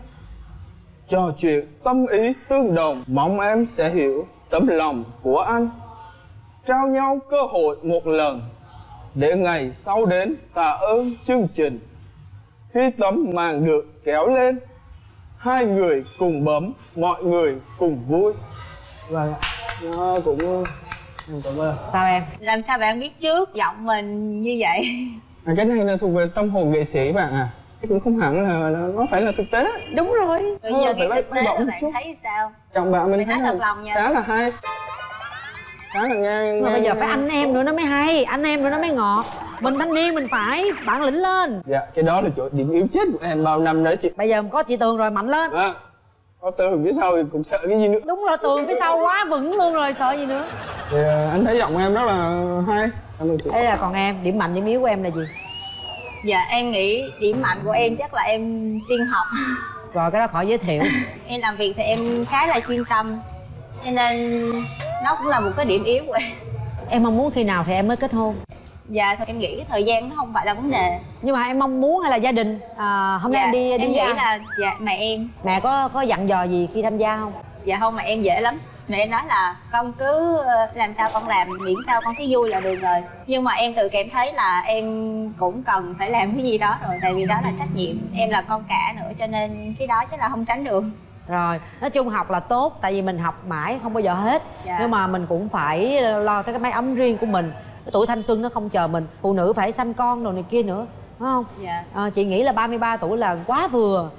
Trò chuyện tâm ý tương đồng, mong em sẽ hiểu tấm lòng của anh. Trao nhau cơ hội một lần, để ngày sau đến tạ ơn chương trình. Khi tấm màn được kéo lên, hai người cùng bấm, mọi người cùng vui. Và nó cũng... Sao em? Làm sao bạn biết trước giọng mình như vậy? Cái này là thuộc về tâm hồn nghệ sĩ bạn à. Cũng không hẳn là nó phải là thực tế. Đúng rồi. Bây giờ cái thực tế bạn thấy sao? Chồng bạn mình thấy là khá là hay. Khá là ngang. Bây giờ phải anh em nữa nó mới hay, anh em nữa nó mới ngọt. Mình thanh niên mình phải bản lĩnh lên. Dạ, cái đó là chỗ điểm yếu chết của em bao năm đấy chị. Bây giờ có chị Tường rồi, mạnh lên. Có Tường phía sau thì cũng sợ cái gì nữa. Đúng rồi, Tường phía sau quá vững luôn rồi, sợ gì nữa. Thì anh thấy giọng em rất là hay. Đây là còn em, điểm mạnh điểm yếu của em là gì? Dạ em nghĩ điểm mạnh của em chắc là em siêng học. Rồi cái đó khỏi giới thiệu. Em làm việc thì em khá là chuyên tâm, cho nên nó cũng là một cái điểm yếu của em. Em mong muốn khi nào thì em mới kết hôn? Dạ thôi em nghĩ cái thời gian nó không phải là vấn đề. Nhưng mà em mong muốn hay là gia đình? Hôm nay em đi em nghĩ là dạ mẹ em. Mẹ có dặn dò gì khi tham gia không? Dạ không, mẹ em dễ lắm. Mẹ em nói là con cứ làm sao con làm, miễn sao con thấy vui là được rồi. Nhưng mà em tự cảm thấy là em cũng cần phải làm cái gì đó rồi. Tại vì đó là trách nhiệm, em là con cả nữa, cho nên cái đó chắc là không tránh được. Rồi, nói chung học là tốt, tại vì mình học mãi không bao giờ hết. Dạ. Nhưng mà mình cũng phải lo tới cái mái ấm riêng của mình. Cái tuổi thanh xuân nó không chờ mình, phụ nữ phải sanh con đồ này kia nữa, đúng không? Dạ. Chị nghĩ là 33 tuổi là quá vừa,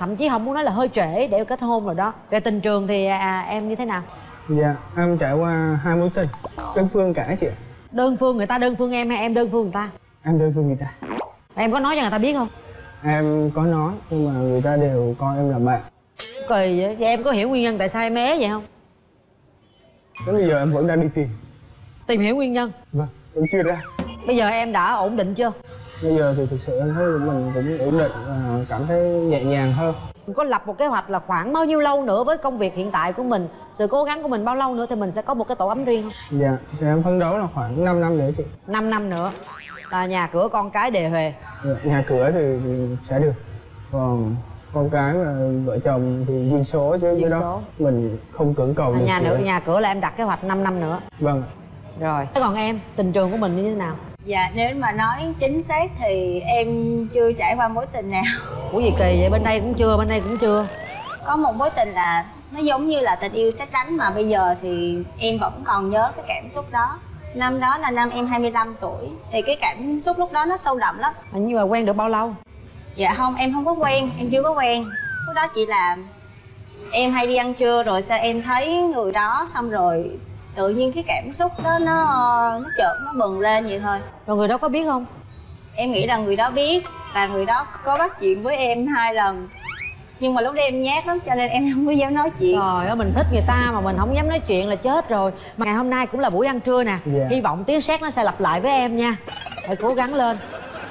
thậm chí không muốn nói là hơi trễ để kết hôn rồi đó. Về tình trường thì em như thế nào? Dạ, em trải qua 2 mối tình, đơn phương cả chị ạ. Đơn phương, người ta đơn phương em hay em đơn phương người ta? Em đơn phương người ta. Em có nói cho người ta biết không? Em có nói, nhưng mà người ta đều coi em là bạn. Kỳ vậy, em có hiểu nguyên nhân tại sao em é vậy không? Đến bây giờ em vẫn đang đi tìm hiểu nguyên nhân. Vâng, vẫn chưa ra. Bây giờ em đã ổn định chưa? Bây giờ thì thực sự em thấy mình cũng ổn định, cảm thấy nhẹ nhàng hơn. Mình có lập một kế hoạch là khoảng bao nhiêu lâu nữa với công việc hiện tại của mình, sự cố gắng của mình bao lâu nữa thì mình sẽ có một cái tổ ấm riêng không? Dạ, thì em phấn đấu là khoảng 5 năm nữa chị. 5 năm nữa là nhà cửa con cái đề huề. Dạ, nhà cửa thì sẽ được, còn con cái mà vợ chồng thì duyên số chứ cái đó mình không cưỡng cầu được. Nhà cửa là em đặt kế hoạch 5 năm nữa. Vâng. Rồi. Thế còn em, tình trường của mình như thế nào? Dạ, nếu mà nói chính xác thì em chưa trải qua mối tình nào. Ủa gì kỳ vậy? Bên đây cũng chưa, bên đây cũng chưa. Có một mối tình là nó giống như là tình yêu sét đánh mà bây giờ thì em vẫn còn nhớ cái cảm xúc đó. Năm đó là năm em 25 tuổi. Thì cái cảm xúc lúc đó nó sâu đậm lắm. Nhưng mà quen được bao lâu? Dạ không, em không có quen, em chưa có quen. Lúc đó chỉ là em hay đi ăn trưa rồi sao em thấy người đó xong rồi tự nhiên cái cảm xúc đó nó chợt nó bừng lên vậy thôi. Rồi người đó có biết không? Em nghĩ là người đó biết và người đó có bắt chuyện với em 2 lần. Nhưng mà lúc đó em nhát lắm cho nên em không có dám nói chuyện. Trời ơi, mình thích người ta mà mình không dám nói chuyện là chết rồi. Mà ngày hôm nay cũng là buổi ăn trưa nè. Yeah. Hy vọng tiếng sét nó sẽ lặp lại với em nha. Hãy cố gắng lên.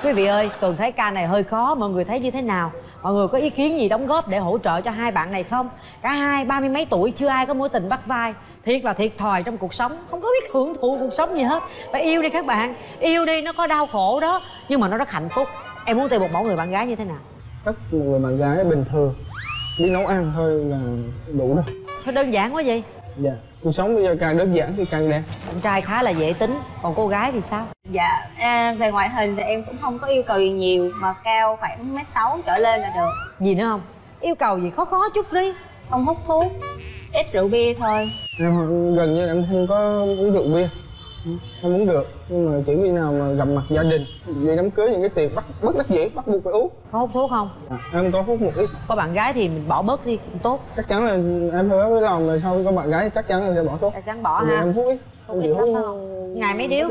Quý vị ơi, Tường thấy ca này hơi khó, mọi người thấy như thế nào? Mọi người có ý kiến gì đóng góp để hỗ trợ cho hai bạn này không? Cả hai 30 mấy tuổi chưa ai có mối tình bắt vai. Thiệt là thiệt thòi trong cuộc sống, không có biết hưởng thụ cuộc sống gì hết. Phải yêu đi các bạn, yêu đi, nó có đau khổ đó, nhưng mà nó rất hạnh phúc. Em muốn tìm một mẫu người bạn gái như thế nào? Rất một người bạn gái bình thường, đi nấu ăn thôi là đủ rồi. Sao đơn giản quá vậy? Dạ, cuộc sống bây giờ càng đơn giản thì càng đẹp. Con trai khá là dễ tính, còn cô gái thì sao? Dạ, về ngoại hình thì em cũng không có yêu cầu gì nhiều, mà cao khoảng 1m6 trở lên là được. Gì nữa không? Yêu cầu gì khó khó chút đi. Không hút thuốc, ít rượu bia thôi. Em gần như là em không có uống rượu bia. Em uống được, nhưng mà chỉ khi nào mà gặp mặt gia đình, đi đám cưới những cái tiệc bắt buộc phải uống. Có hút thuốc không? À, em có hút một ít. Có bạn gái thì mình bỏ bớt đi cũng tốt. Chắc chắn là em hứa với lòng rồi, sau có bạn gái thì chắc chắn là sẽ bỏ thuốc. Chắc chắn bỏ ha. Em hút ít, không ít lắm không? Ngày mấy điếu?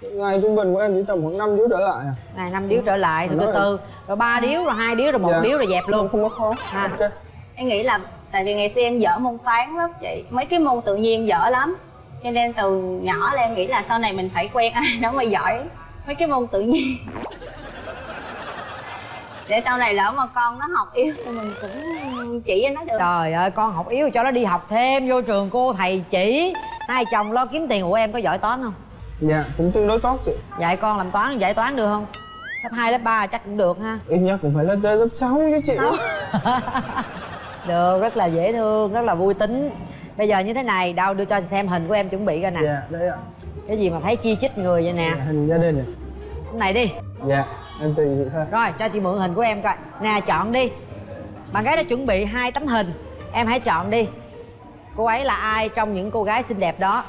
Ngày trung bình của em chỉ tầm khoảng 5 điếu trở lại. À, ngày 5 điếu trở lại từ từ, rồi 3 điếu, rồi 2 điếu, rồi 1 điếu rồi dẹp luôn. Không có khó. Okay. Em nghĩ là tại vì ngày xưa em dở môn toán lắm chị, mấy cái môn tự nhiên dở lắm, cho nên từ nhỏ là em nghĩ là sau này mình phải quen ai đó mà giỏi mấy cái môn tự nhiên để sau này lỡ mà con nó học yếu thì mình cũng chỉ cho nó được. Trời ơi, con học yếu cho nó đi học thêm, vô trường cô thầy chỉ, hai chồng lo kiếm tiền. Của em có giỏi toán không? Dạ, cũng tương đối tốt chị. Dạy con làm toán, dạy toán được không? Lớp 2, lớp 3 chắc cũng được ha. Ít nhất cũng phải lên tới lớp 6 chứ chị. Được, rất là dễ thương, rất là vui tính. Bây giờ như thế này, đâu đưa cho xem hình của em chuẩn bị coi nè. Dạ, đấy ạ. Cái gì mà thấy chi chít người vậy nè? Dạ, hình gia đình nè. Cái này đi. Dạ, em tùy vậy thôi. Rồi, cho chị mượn hình của em coi. Nè, chọn đi. Bạn gái đã chuẩn bị 2 tấm hình. Em hãy chọn đi. Cô ấy là ai trong những cô gái xinh đẹp đó?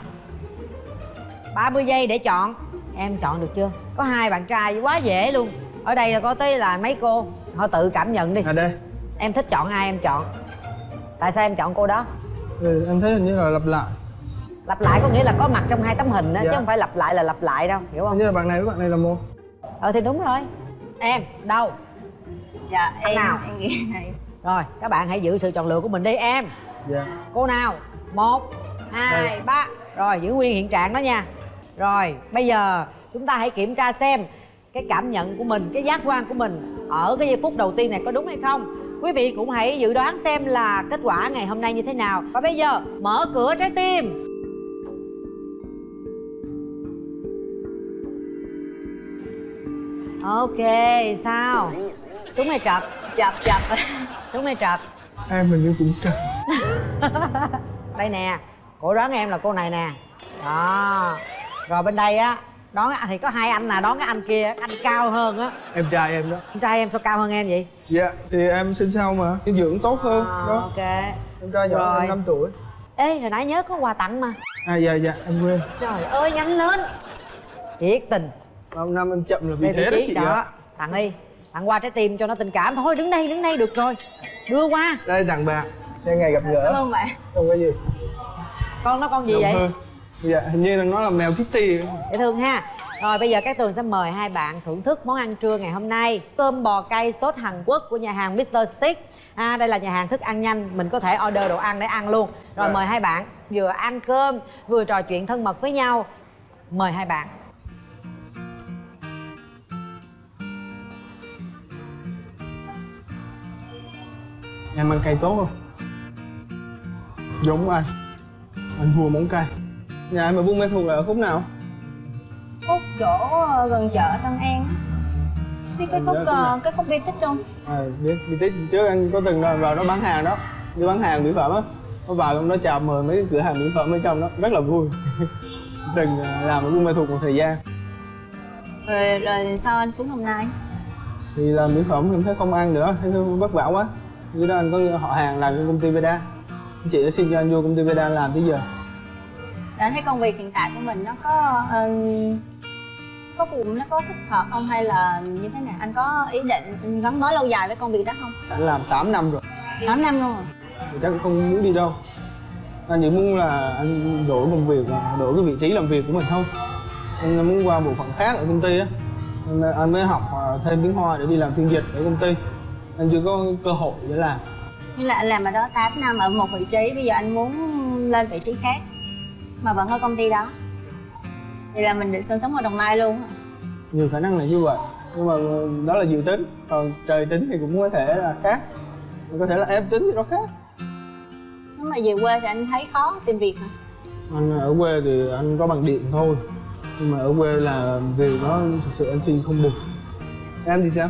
30 giây để chọn. Em chọn được chưa? Có 2 bạn trai, quá dễ luôn. Ở đây là có tới là mấy cô, họ tự cảm nhận đi. À đây. Em thích chọn ai em chọn. Tại sao em chọn cô đó? Ừ, em thấy hình như là lặp lại. Lặp lại có nghĩa là có mặt trong 2 tấm hình đó, dạ. Chứ không phải lặp lại đâu, hiểu không? Như là bạn này với bạn này là một. Ờ thì đúng rồi. Em, đâu? Dạ, em nào? Em nghĩ này. Rồi, các bạn hãy giữ sự chọn lựa của mình đi em. Dạ. Cô nào? 1, 2, 3. Rồi, giữ nguyên hiện trạng đó nha. Rồi, bây giờ chúng ta hãy kiểm tra xem cái cảm nhận của mình, cái giác quan của mình ở cái giây phút đầu tiên này có đúng hay không. Quý vị cũng hãy dự đoán xem là kết quả ngày hôm nay như thế nào. Và bây giờ mở cửa trái tim. Ok, sao? Đúng hay trật? Trật. Đúng hay trật? Em hình như cũng trật. đây nè, cô đoán em là cô này nè. Đó. Rồi bên đây á, đón thì có hai anh nè, đón cái anh kia, anh cao hơn á. Em trai em đó. Em trai em sao cao hơn em vậy? Dạ, thì em sinh sau mà, dinh dưỡng tốt hơn. À, đó. Ok. Em trai nhỏ hơn 5 tuổi. Ê, hồi nãy nhớ có quà tặng mà. À dạ dạ, em quên. Trời ơi, nhanh lên. Thiệt tình. Ông năm em chậm là vì thế đó chị ạ. À. Tặng đi, tặng qua trái tim cho nó tình cảm. Thôi đứng đây được rồi. Đưa qua. Đây tặng bà. Đây ngày gặp gỡ. Cảm ơn bạn. Không có gì. Con nó con gì vậy? Hơn. Dạ, hình như là nó là mèo Kitty. Dễ thương ha. Rồi bây giờ Cát Tường sẽ mời hai bạn thưởng thức món ăn trưa ngày hôm nay. Cơm bò cay sốt Hàn Quốc của nhà hàng Mr. Stick. À, đây là nhà hàng thức ăn nhanh, mình có thể order đồ ăn để ăn luôn. Rồi mời hai bạn vừa ăn cơm, vừa trò chuyện thân mật với nhau. Mời hai bạn. Em ăn cay tốt không? Giống anh vừa món cay. Nhà em ở Buôn Ma Thuột là ở khúc nào? Khúc chỗ gần chợ Tân An. Biết cái khúc bi tích không? À, biết bi tích, trước anh có từng vào đó bán hàng đó. Đi bán hàng mỹ phẩm á. Nó vào trong đó chào mời mấy cái cửa hàng mỹ phẩm ở trong đó, rất là vui. Từng làm ở Buôn Ma Thuột một thời gian. Rồi sao anh xuống Đồng Nai? Thì làm mỹ phẩm em thấy không ăn nữa, thấy vất vả quá. Dưới đó anh có họ hàng làm trong công ty VEDAN. Chị đã xin cho anh vô công ty VEDAN làm tới giờ. Để anh thấy công việc hiện tại của mình nó có phù nó có thích hợp không hay là như thế nào? Anh có ý định gắn bó lâu dài với công việc đó không? Anh làm 8 năm rồi. 8 năm luôn rồi. Người ta cũng không muốn đi đâu. Anh chỉ muốn là anh đổi công việc, đổi cái vị trí làm việc của mình thôi. Anh muốn qua bộ phận khác ở công ty á. Anh mới học thêm tiếng Hoa để đi làm phiên dịch ở công ty. Anh chưa có cơ hội để làm. Như là anh làm ở đó 8 năm ở một vị trí, bây giờ anh muốn lên vị trí khác mà vẫn ở công ty đó. Vậy là mình định sinh sống ở Đồng Nai luôn hả? Nhiều khả năng là như vậy. Nhưng mà đó là dự tính. Còn trời tính thì cũng có thể là khác. Mình có thể là em tính thì nó khác. Nếu mà về quê thì anh thấy khó tìm việc hả? Anh ở quê thì anh có bằng điện thôi. Nhưng mà ở quê là vì nó thực sự anh xin không được. Em thì sao?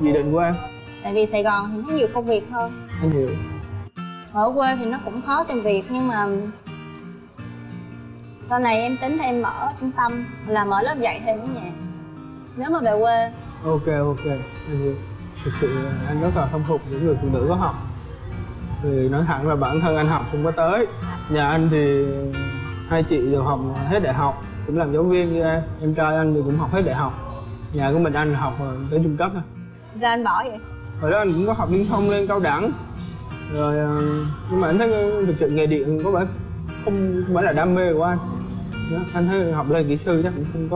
Dự định của em? Tại vì Sài Gòn thì nó nhiều công việc hơn. Anh hiểu. Ở quê thì nó cũng khó tìm việc nhưng mà sau này em tính em mở trung tâm là mở lớp dạy thêm cái nhạc nếu mà về quê. Ok ok, anh hiểu. Thực sự anh rất là khâm phục những người phụ nữ có học. Thì nói thẳng là bản thân anh học không có tới. Nhà anh thì hai chị đều học hết đại học, cũng làm giáo viên như em. Em trai anh thì cũng học hết đại học. Nhà của mình anh học tới trung cấp thôi. Giờ anh bỏ vậy? Hồi đó anh cũng có học liên thông lên cao đẳng rồi, nhưng mà anh thấy thực sự nghề điện có vẻ không phải là đam mê của anh. Anh thấy học lên kỹ sư chắc cũng không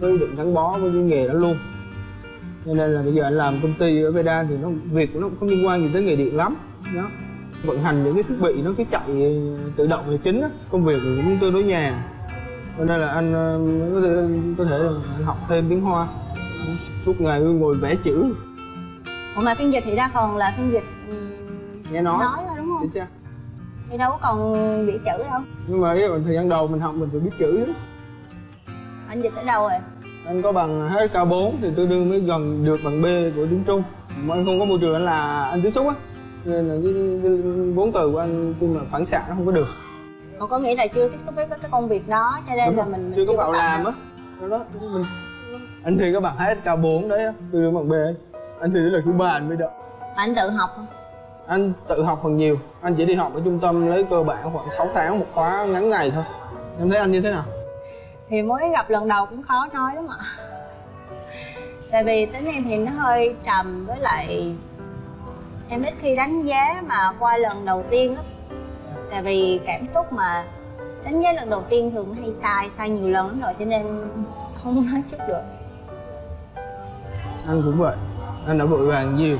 có ý định gắn bó với cái nghề đó luôn. Cho nên là bây giờ anh làm công ty ở VEDAN thì việc của nó cũng không liên quan gì tới nghề điện lắm đó. Vận hành những cái thiết bị nó cứ chạy tự động là chính đó. Công việc cũng tương đối nhàn. Cho nên là anh có thể là anh học thêm tiếng Hoa. Suốt ngày ngồi vẽ chữ. Ủa mà phiên dịch thì đa phần là phiên dịch nghe nói thôi đúng không? Thì đâu có còn biết chữ đâu. Nhưng mà thời gian đầu mình học mình phải biết chữ đó. Anh dịch tới đâu rồi? Anh có bằng HSK4 thì tương đương mới gần được bằng B của tiếng Trung. Mà anh không có môi trường anh là anh tiếp xúc á. Nên là cái vốn từ của anh khi mà phản xạ nó không có được. Ủa có nghĩa là chưa tiếp xúc với cái công việc đó cho nên đúng là mình chưa có vào làm á. Đó mình anh thi các bạn HSK4 đấy, tôi đưa bằng B. Anh thi là thứ 3 anh mới đậu. Anh tự học không? Anh tự học phần nhiều. Anh chỉ đi học ở trung tâm lấy cơ bản khoảng 6 tháng một khóa ngắn ngày thôi. Em thấy anh như thế nào? Thì mới gặp lần đầu cũng khó nói lắm ạ. Tại vì tính em thì nó hơi trầm, với lại em ít khi đánh giá mà qua lần đầu tiên lắm. Tại vì cảm xúc mà đánh giá lần đầu tiên thường hay sai nhiều lần lắm rồi cho nên không nói trước được. Anh cũng vậy, anh đã vội vàng nhiều,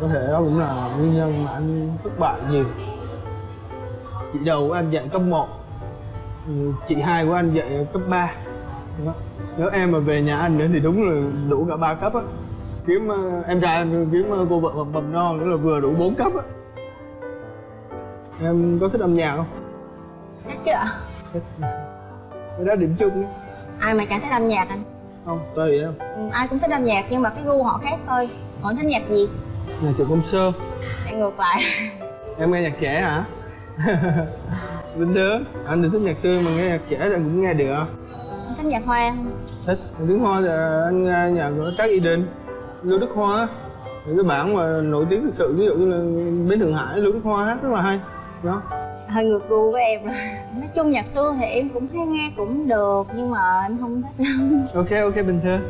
có thể đó cũng là nguyên nhân mà anh thất bại nhiều. Chị đầu của anh dạy cấp 1, chị hai của anh dạy cấp 3. Nếu em mà về nhà anh nữa thì đúng là đủ cả 3 cấp á. Kiếm em trai em kiếm cô vợ mầm non nữa là vừa đủ 4 cấp á. Em có thích âm nhạc không? Thích chứ ạ. Thích. Cái đó điểm chung. Ai mà chẳng thích âm nhạc anh? Không, tôi vậy không? Ai cũng thích âm nhạc nhưng mà cái gu họ khác thôi. Họ thích nhạc gì? Nhạc Trịnh Công Sơn. Em ngược lại. Em nghe nhạc trẻ hả? Bình thường anh thì thích nhạc xưa mà nghe nhạc trẻ thì anh cũng nghe được. Anh thích nhạc Hoa không? Thích. Tiếng Hoa thì anh nghe nhạc của Trác Y Đình, Lưu Đức Hoa, những cái bản mà nổi tiếng thực sự, ví dụ như là Bến Thượng Hải, Lưu Đức Hoa hát rất là hay đó. Hơi ngược gu với em rồi. Nói chung nhạc xưa thì em cũng thấy nghe cũng được, nhưng mà em không thích lắm. Ok, bình thường.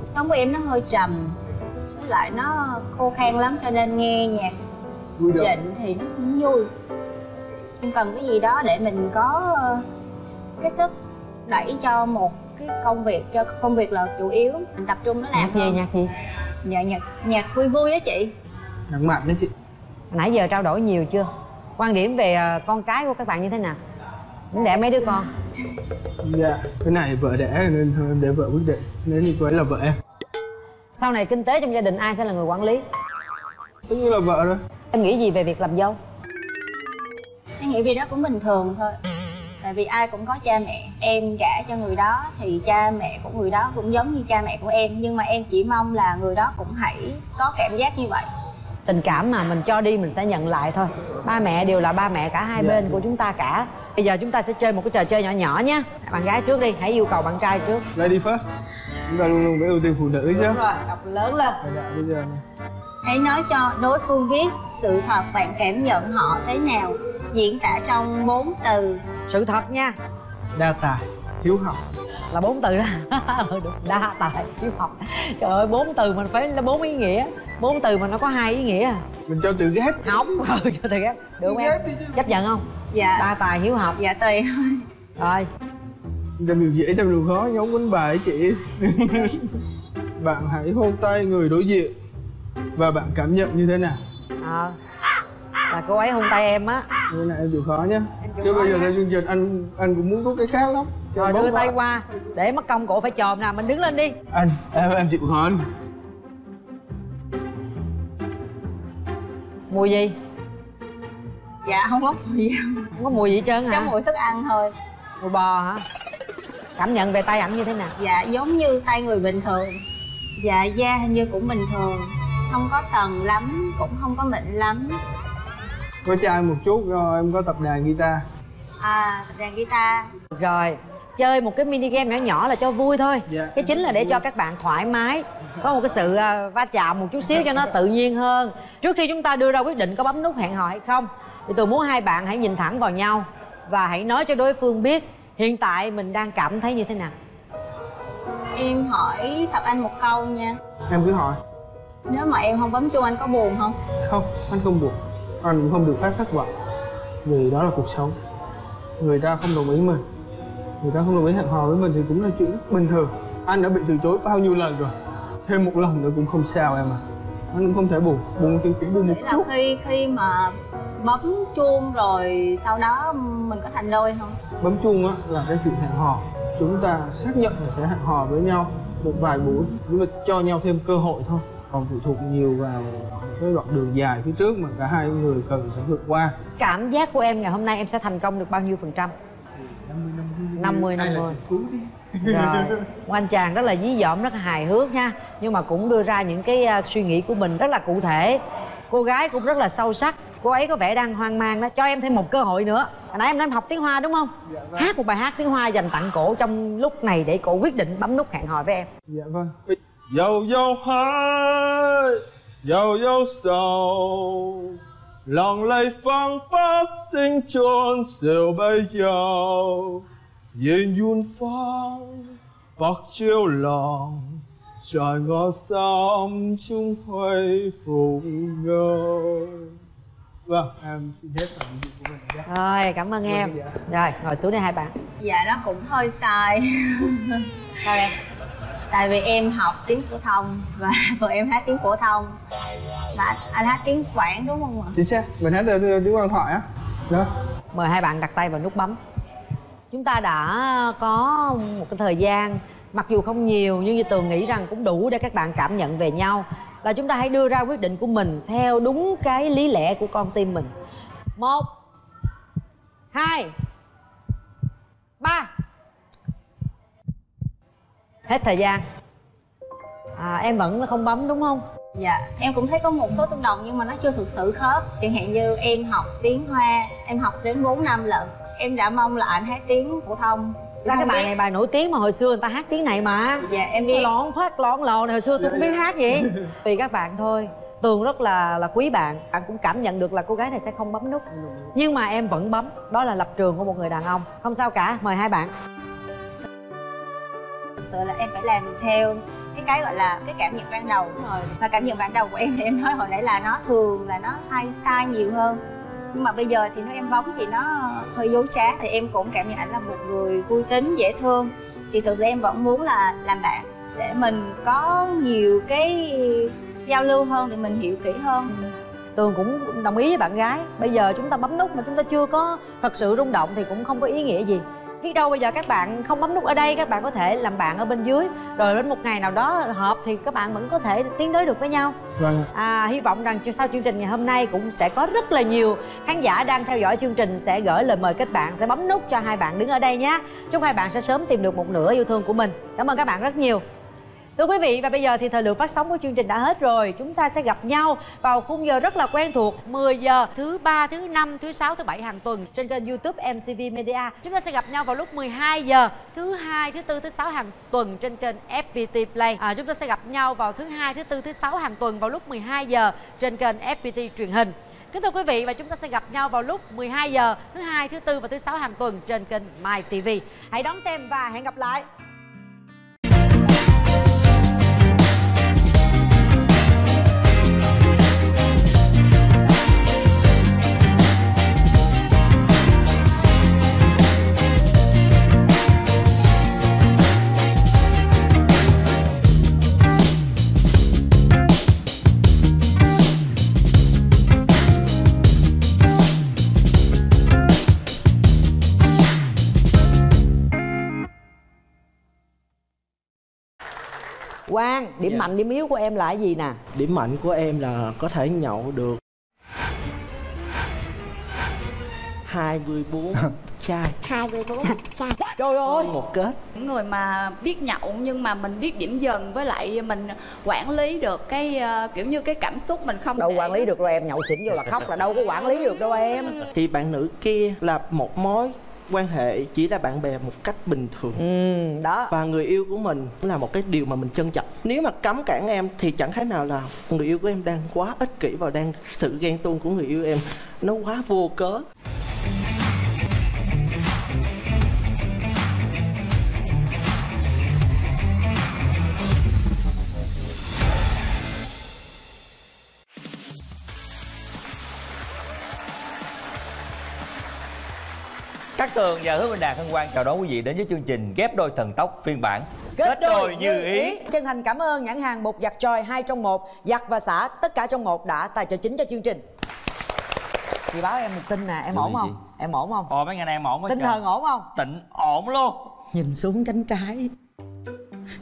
Cuộc sống của em nó hơi trầm, với lại nó khô khan lắm, cho nên nghe nhạc vui trịnh thì nó cũng vui. Em cần cái gì đó để mình có cái sức đẩy cho một cái công việc, cho công việc là chủ yếu, mình tập trung nó làm. Nhạc gì? Nhạc gì? Dạ nhạc vui vui á chị. Nhạc mạnh đó chị. Nãy giờ trao đổi nhiều chưa? Quan điểm về con cái của các bạn như thế nào? Cũng đẻ mấy đứa con? Dạ, cái này vợ đẻ nên thôi em để vợ quyết định. Nếu như cô ấy là vợ em. Sau này kinh tế trong gia đình ai sẽ là người quản lý? Tất nhiên là vợ rồi. Em nghĩ gì về việc làm dâu? Em nghĩ việc đó cũng bình thường thôi. Tại vì ai cũng có cha mẹ. Em gả cho người đó thì cha mẹ của người đó cũng giống như cha mẹ của em. Nhưng mà em chỉ mong là người đó cũng hãy có cảm giác như vậy. Tình cảm mà mình cho đi mình sẽ nhận lại thôi. Ba mẹ đều là ba mẹ cả hai bên của chúng ta cả. Bây giờ chúng ta sẽ chơi một cái trò chơi nhỏ nhỏ nhé. Bạn gái trước đi, hãy yêu cầu bạn trai trước. Lady first. Chúng ta luôn luôn phải ưu tiên phụ nữ chứ. Đúng rồi, đọc lớn lên. Bây giờ này. Hãy nói cho đối phương biết sự thật bạn cảm nhận họ thế nào. Diễn tả trong 4 từ. Sự thật nha. Đa tài, hiếu học. Là 4 từ đó. Đa tài, hiếu học. Trời ơi, 4 từ mình phải là 4 ý nghĩa. 4 từ mà nó có 2 ý nghĩa. Mình cho từ ghép. Không, cho từ ghép. Được không em? Chấp nhận không? Dạ. Đa tài, hiếu học. Dạ tùy thôi. Rồi. Làm điều dễ, làm điều khó, giống bánh bài chị. Bạn hãy hôn tay người đối diện và bạn cảm nhận như thế nào? Là cô ấy hôn tay em á. Như này em chịu khó nhé. Chứ bây giờ theo chương trình anh cũng muốn có cái khác lắm. Rồi đưa tay qua để mất công cổ phải chồm nè. Mình đứng lên đi. Anh em chịu khó đi. Mùi gì? Dạ không có mùi gì. Không có mùi gì hết trơn hả? Có mùi thức ăn thôi. Mùi bò hả? Cảm nhận về tay ảnh như thế nào? Dạ giống như tay người bình thường. Dạ da hình như cũng bình thường. Không có sần lắm, cũng không có mịn lắm. Có trai một chút, rồi em có tập đàn guitar. Tập đàn guitar. Rồi, chơi một cái mini game nhỏ nhỏ là cho vui thôi. Dạ, cái chính là để cho các bạn thoải mái. Có một cái sự va chạm một chút xíu cho nó tự nhiên hơn. Trước khi chúng ta đưa ra quyết định có bấm nút hẹn hò hay không, thì tôi muốn hai bạn hãy nhìn thẳng vào nhau và hãy nói cho đối phương biết hiện tại mình đang cảm thấy như thế nào. Em hỏi Thập Anh một câu nha. Em cứ hỏi. Nếu mà em không bấm chuông anh có buồn không? Không, anh không buồn. Anh cũng không được phép thất vọng. Vì đó là cuộc sống. Người ta không đồng ý mình, người ta không đồng ý hẹn hò với mình thì cũng là chuyện rất bình thường. Anh đã bị từ chối bao nhiêu lần rồi, thêm một lần nữa cũng không sao em à. Anh cũng không thể buồn. Buồn thì cũng buồn một chút. Khi mà bấm chuông rồi sau đó mình có thành đôi không? Bấm chuông á là cái chuyện hẹn hò. Chúng ta xác nhận là sẽ hẹn hò với nhau một vài buổi, chúng ta cho nhau thêm cơ hội thôi. Còn phụ thuộc nhiều vào cái đoạn đường dài phía trước mà cả hai người cần phải vượt qua. Cảm giác của em ngày hôm nay em sẽ thành công được bao nhiêu phần trăm? 50-50. Rồi, một anh chàng rất là dí dỏm, rất là hài hước nha. Nhưng mà cũng đưa ra những cái suy nghĩ của mình rất là cụ thể. Cô gái cũng rất là sâu sắc. Cô ấy có vẻ đang hoang mang đó. Cho em thêm một cơ hội nữa. Hồi nãy em nói em học tiếng Hoa đúng không? Dạ vâng. Hát một bài hát tiếng Hoa dành tặng cổ trong lúc này để cổ quyết định bấm nút hẹn hò với em. Dạ vâng. Yo yo hi, yo yo sầu, lòng lây phăng phát sinh trốn siêu bây giờ, nhìn yun phong bắc chiêu lòng, trời ngõ sông chung hơi phục ngờ. Vâng, em xin hết phần nhiệm vụ của mình. Rồi, cảm ơn em. Rồi, ngồi xuống đây hai bạn. Dạ, nó cũng hơi sai. Rồi em. Tại vì em học tiếng phổ thông và vợ em hát tiếng phổ thông. Và anh hát tiếng Quảng đúng không ạ? Chính xác, mình hát tiếng Quảng thoại á. Đó. Mời hai bạn đặt tay vào nút bấm. Chúng ta đã có một cái thời gian, mặc dù không nhiều nhưng như Tường nghĩ rằng cũng đủ để các bạn cảm nhận về nhau. Là chúng ta hãy đưa ra quyết định của mình theo đúng cái lý lẽ của con tim mình. 1, 2, 3. Hết thời gian. Em vẫn không bấm đúng không? Dạ, em cũng thấy có một số tương đồng nhưng mà nó chưa thực sự khớp. Chẳng hạn như em học tiếng Hoa, em học đến 4 năm lận. Em đã mong là anh hát tiếng phổ thông. Ra cái bài này bài nổi tiếng mà hồi xưa người ta hát tiếng này mà. Dạ em biết. Lon phát lon lòn, hồi xưa tôi cũng biết hát vậy. Tùy các bạn thôi. Tường rất là quý bạn. Bạn cũng cảm nhận được là cô gái này sẽ không bấm nút. Nhưng mà em vẫn bấm. Đó là lập trường của một người đàn ông. Không sao cả, mời hai bạn. Thực sự là em phải làm theo cái gọi là cái cảm nhận ban đầu. Đúng rồi. Và cảm nhận ban đầu của em thì em nói hồi nãy là nó thường là nó hay sai nhiều hơn. Nhưng mà bây giờ thì nó em bóng thì nó hơi dối trá. Thì em cũng cảm nhận ảnh là một người vui tính, dễ thương. Thì thực ra em vẫn muốn là làm bạn để mình có nhiều cái giao lưu hơn, để mình hiểu kỹ hơn. Tường cũng đồng ý với bạn gái. Bây giờ chúng ta bấm nút mà chúng ta chưa có thật sự rung động thì cũng không có ý nghĩa gì. Biết đâu bây giờ các bạn không bấm nút ở đây, các bạn có thể làm bạn ở bên dưới. Rồi đến một ngày nào đó hợp thì các bạn vẫn có thể tiến tới được với nhau. Vâng. Hy vọng rằng sau chương trình ngày hôm nay cũng sẽ có rất là nhiều khán giả đang theo dõi chương trình sẽ gửi lời mời kết bạn, sẽ bấm nút cho hai bạn đứng ở đây nhé. Chúc hai bạn sẽ sớm tìm được một nửa yêu thương của mình. Cảm ơn các bạn rất nhiều. Thưa quý vị, và bây giờ thì thời lượng phát sóng của chương trình đã hết rồi. Chúng ta sẽ gặp nhau vào khung giờ rất là quen thuộc 10 giờ thứ ba, thứ năm, thứ sáu, thứ bảy hàng tuần trên kênh YouTube MCV Media. Chúng ta sẽ gặp nhau vào lúc 12 giờ thứ hai, thứ tư, thứ sáu hàng tuần trên kênh FPT Play. Chúng ta sẽ gặp nhau vào thứ hai, thứ tư, thứ sáu hàng tuần vào lúc 12 giờ trên kênh FPT Truyền hình. Kính thưa quý vị, và chúng ta sẽ gặp nhau vào lúc 12 giờ thứ hai, thứ tư và thứ sáu hàng tuần trên kênh My TV. Hãy đón xem và hẹn gặp lại. Quang, điểm mạnh, điểm yếu của em là cái gì nè? Điểm mạnh của em là có thể nhậu được 24 chai. 24 chai. Trời ơi, một kết. Những người mà biết nhậu nhưng mà mình biết điểm dần, với lại mình quản lý được cái kiểu như cái cảm xúc mình không. Đâu quản lý được rồi, em nhậu xỉn vô là khóc là đâu có quản lý được đâu em. Thì bạn nữ kia là một mối quan hệ chỉ là bạn bè một cách bình thường. Đó. Và người yêu của mình là một cái điều mà mình trân trọng. Nếu mà cấm cản em thì chẳng khác nào là người yêu của em đang quá ích kỷ, và đang sự ghen tuông của người yêu em nó quá vô cớ. Cát Tường và Hứa Minh Đạt, Hân Quang chào đón quý vị đến với chương trình Ghép Đôi Thần Tốc phiên bản Kết Đôi Như Ý. Chân thành cảm ơn nhãn hàng bột giặt Tròi 2 trong 1, giặt và xả tất cả trong một đã tài trợ chính cho chương trình. Chị báo em một tin nè, em ổn không? Em ổn không? Mấy ngày này em ổn. Tinh thần ổn không? Tịnh ổn luôn. Nhìn xuống cánh trái,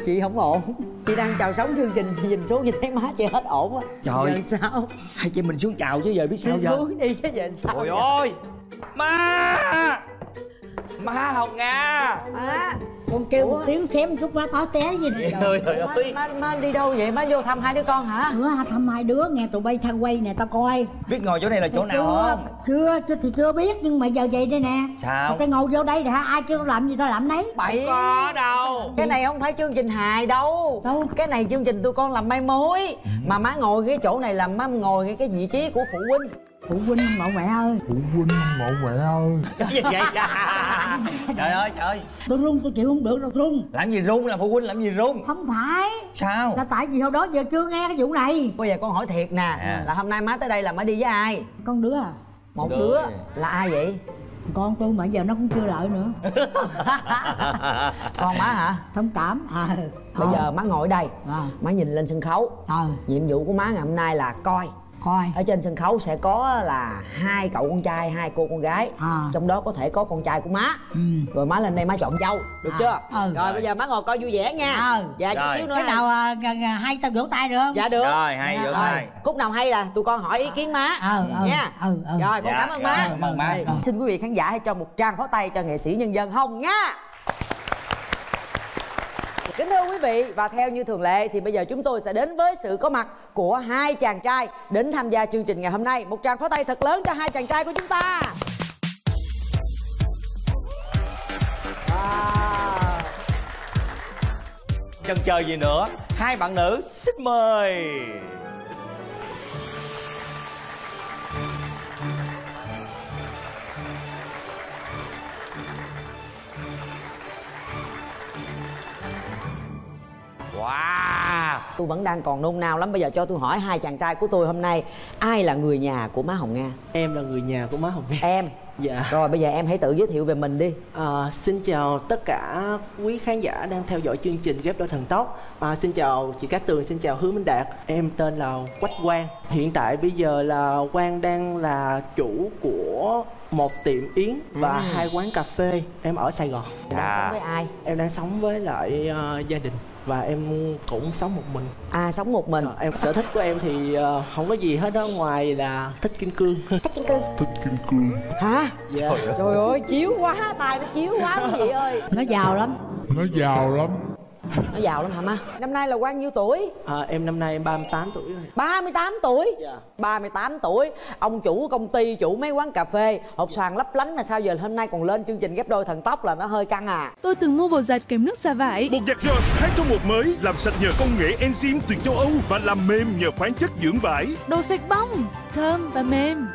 chị không ổn. Chị đang chào sống chương trình, chị nhìn xuống chị thấy má chị hết ổn á. Trời, giờ sao? Hai chị mình xuống chào chứ giờ biết sao giờ. Xuống đi chứ giờ sao? Trời ơi, má! Má Hồng Nga! Má! Con kêu một tiếng xém chút má tó té gì nè. Má đi đâu vậy? Má vô thăm hai đứa con hả? Má thăm hai đứa, nghe tụi bay thang quay nè, tao coi. Biết ngồi chỗ này là chỗ nào không? Chưa biết, nhưng mà giờ vậy đây nè. Sao? Tao ngồi vô đây hả? Ai kêu tao làm gì tao làm nấy. Bậy! Không có đâu. Cái này không phải chương trình hài đâu. Cái này chương trình tụi con làm mai mối. Mà má ngồi cái chỗ này là má ngồi cái vị trí của phụ huynh. Phụ huynh mộ mẹ ơi, phụ huynh mộ mẹ ơi. Gì vậy? Trời ơi trời, tôi run, tôi chịu không được đâu. Run làm gì run, là phụ huynh làm gì run? Không phải sao, là tại vì hồi đó giờ chưa nghe cái vụ này. Bây giờ con hỏi thiệt nè, là hôm nay má tới đây là má đi với ai? Con đứa à? Một đứa là ai vậy? Con tôi mà giờ nó cũng chưa lợi nữa. Con má hả? Thông cảm. Bây giờ má ngồi đây, má nhìn lên sân khấu. Nhiệm vụ của má ngày hôm nay là coi. Ở trên sân khấu sẽ có là 2 cậu con trai, 2 cô con gái. Trong đó có thể có con trai của má. Rồi má lên đây má chọn dâu. Được chưa? Rồi bây giờ má ngồi coi vui vẻ nha. Dạ chút xíu nữa. Cái nào hay tao vỗ tay được không? Dạ được. Rồi hay vỗ tay. Khúc nào hay là tụi con hỏi ý kiến má nha. Rồi con cảm ơn má. Cảm ơn má. Xin quý vị khán giả hãy cho một tràng pháo tay cho nghệ sĩ nhân dân Hồng Nga. Kính thưa quý vị, và theo như thường lệ thì bây giờ chúng tôi sẽ đến với sự có mặt của hai chàng trai đến tham gia chương trình ngày hôm nay. Một tràng pháo tay thật lớn cho hai chàng trai của chúng ta. Wow. Chần chờ gì nữa, hai bạn nữ xin mời. Wow. Tôi vẫn đang còn nôn nao lắm. Bây giờ cho tôi hỏi hai chàng trai của tôi hôm nay, ai là người nhà của má Hồng Nga? Em là người nhà của má Hồng Nga. Em? Dạ. Rồi bây giờ em hãy tự giới thiệu về mình đi. Xin chào tất cả quý khán giả đang theo dõi chương trình Ghép Đôi Thần Tốc. Xin chào chị Cát Tường, xin chào Hứa Minh Đạt. Em tên là Quách Quang. Hiện tại bây giờ là Quang đang là chủ của một tiệm yến và hai quán cà phê. Em ở Sài Gòn. Em đang sống với ai? Em đang sống với lại gia đình. Và em cũng sống một mình. À, sống một mình. Em sở thích của em thì không có gì hết đó, ngoài là thích kim cương. Thích kim cương? Thích kim cương. Hả? Dạ. Trời ơi, chiếu quá, tài nó chiếu quá quý vị ơi. Nó giàu lắm. Nó giàu lắm. Nó giàu lắm hả má? Năm nay là bao nhiêu tuổi? Em năm nay em 38 tuổi rồi. 38 tuổi? Dạ. 38 tuổi, ông chủ công ty, chủ mấy quán cà phê, hột xoàn lấp lánh mà sao giờ hôm nay còn lên chương trình Ghép Đôi Thần Tốc là nó hơi căng à. Tôi từng mua bột giặt kèm nước xả vải. Bột giặt giọt 2 trong 1 mới, làm sạch nhờ công nghệ enzyme từ châu Âu và làm mềm nhờ khoáng chất dưỡng vải. Đồ sạch bóng, thơm và mềm.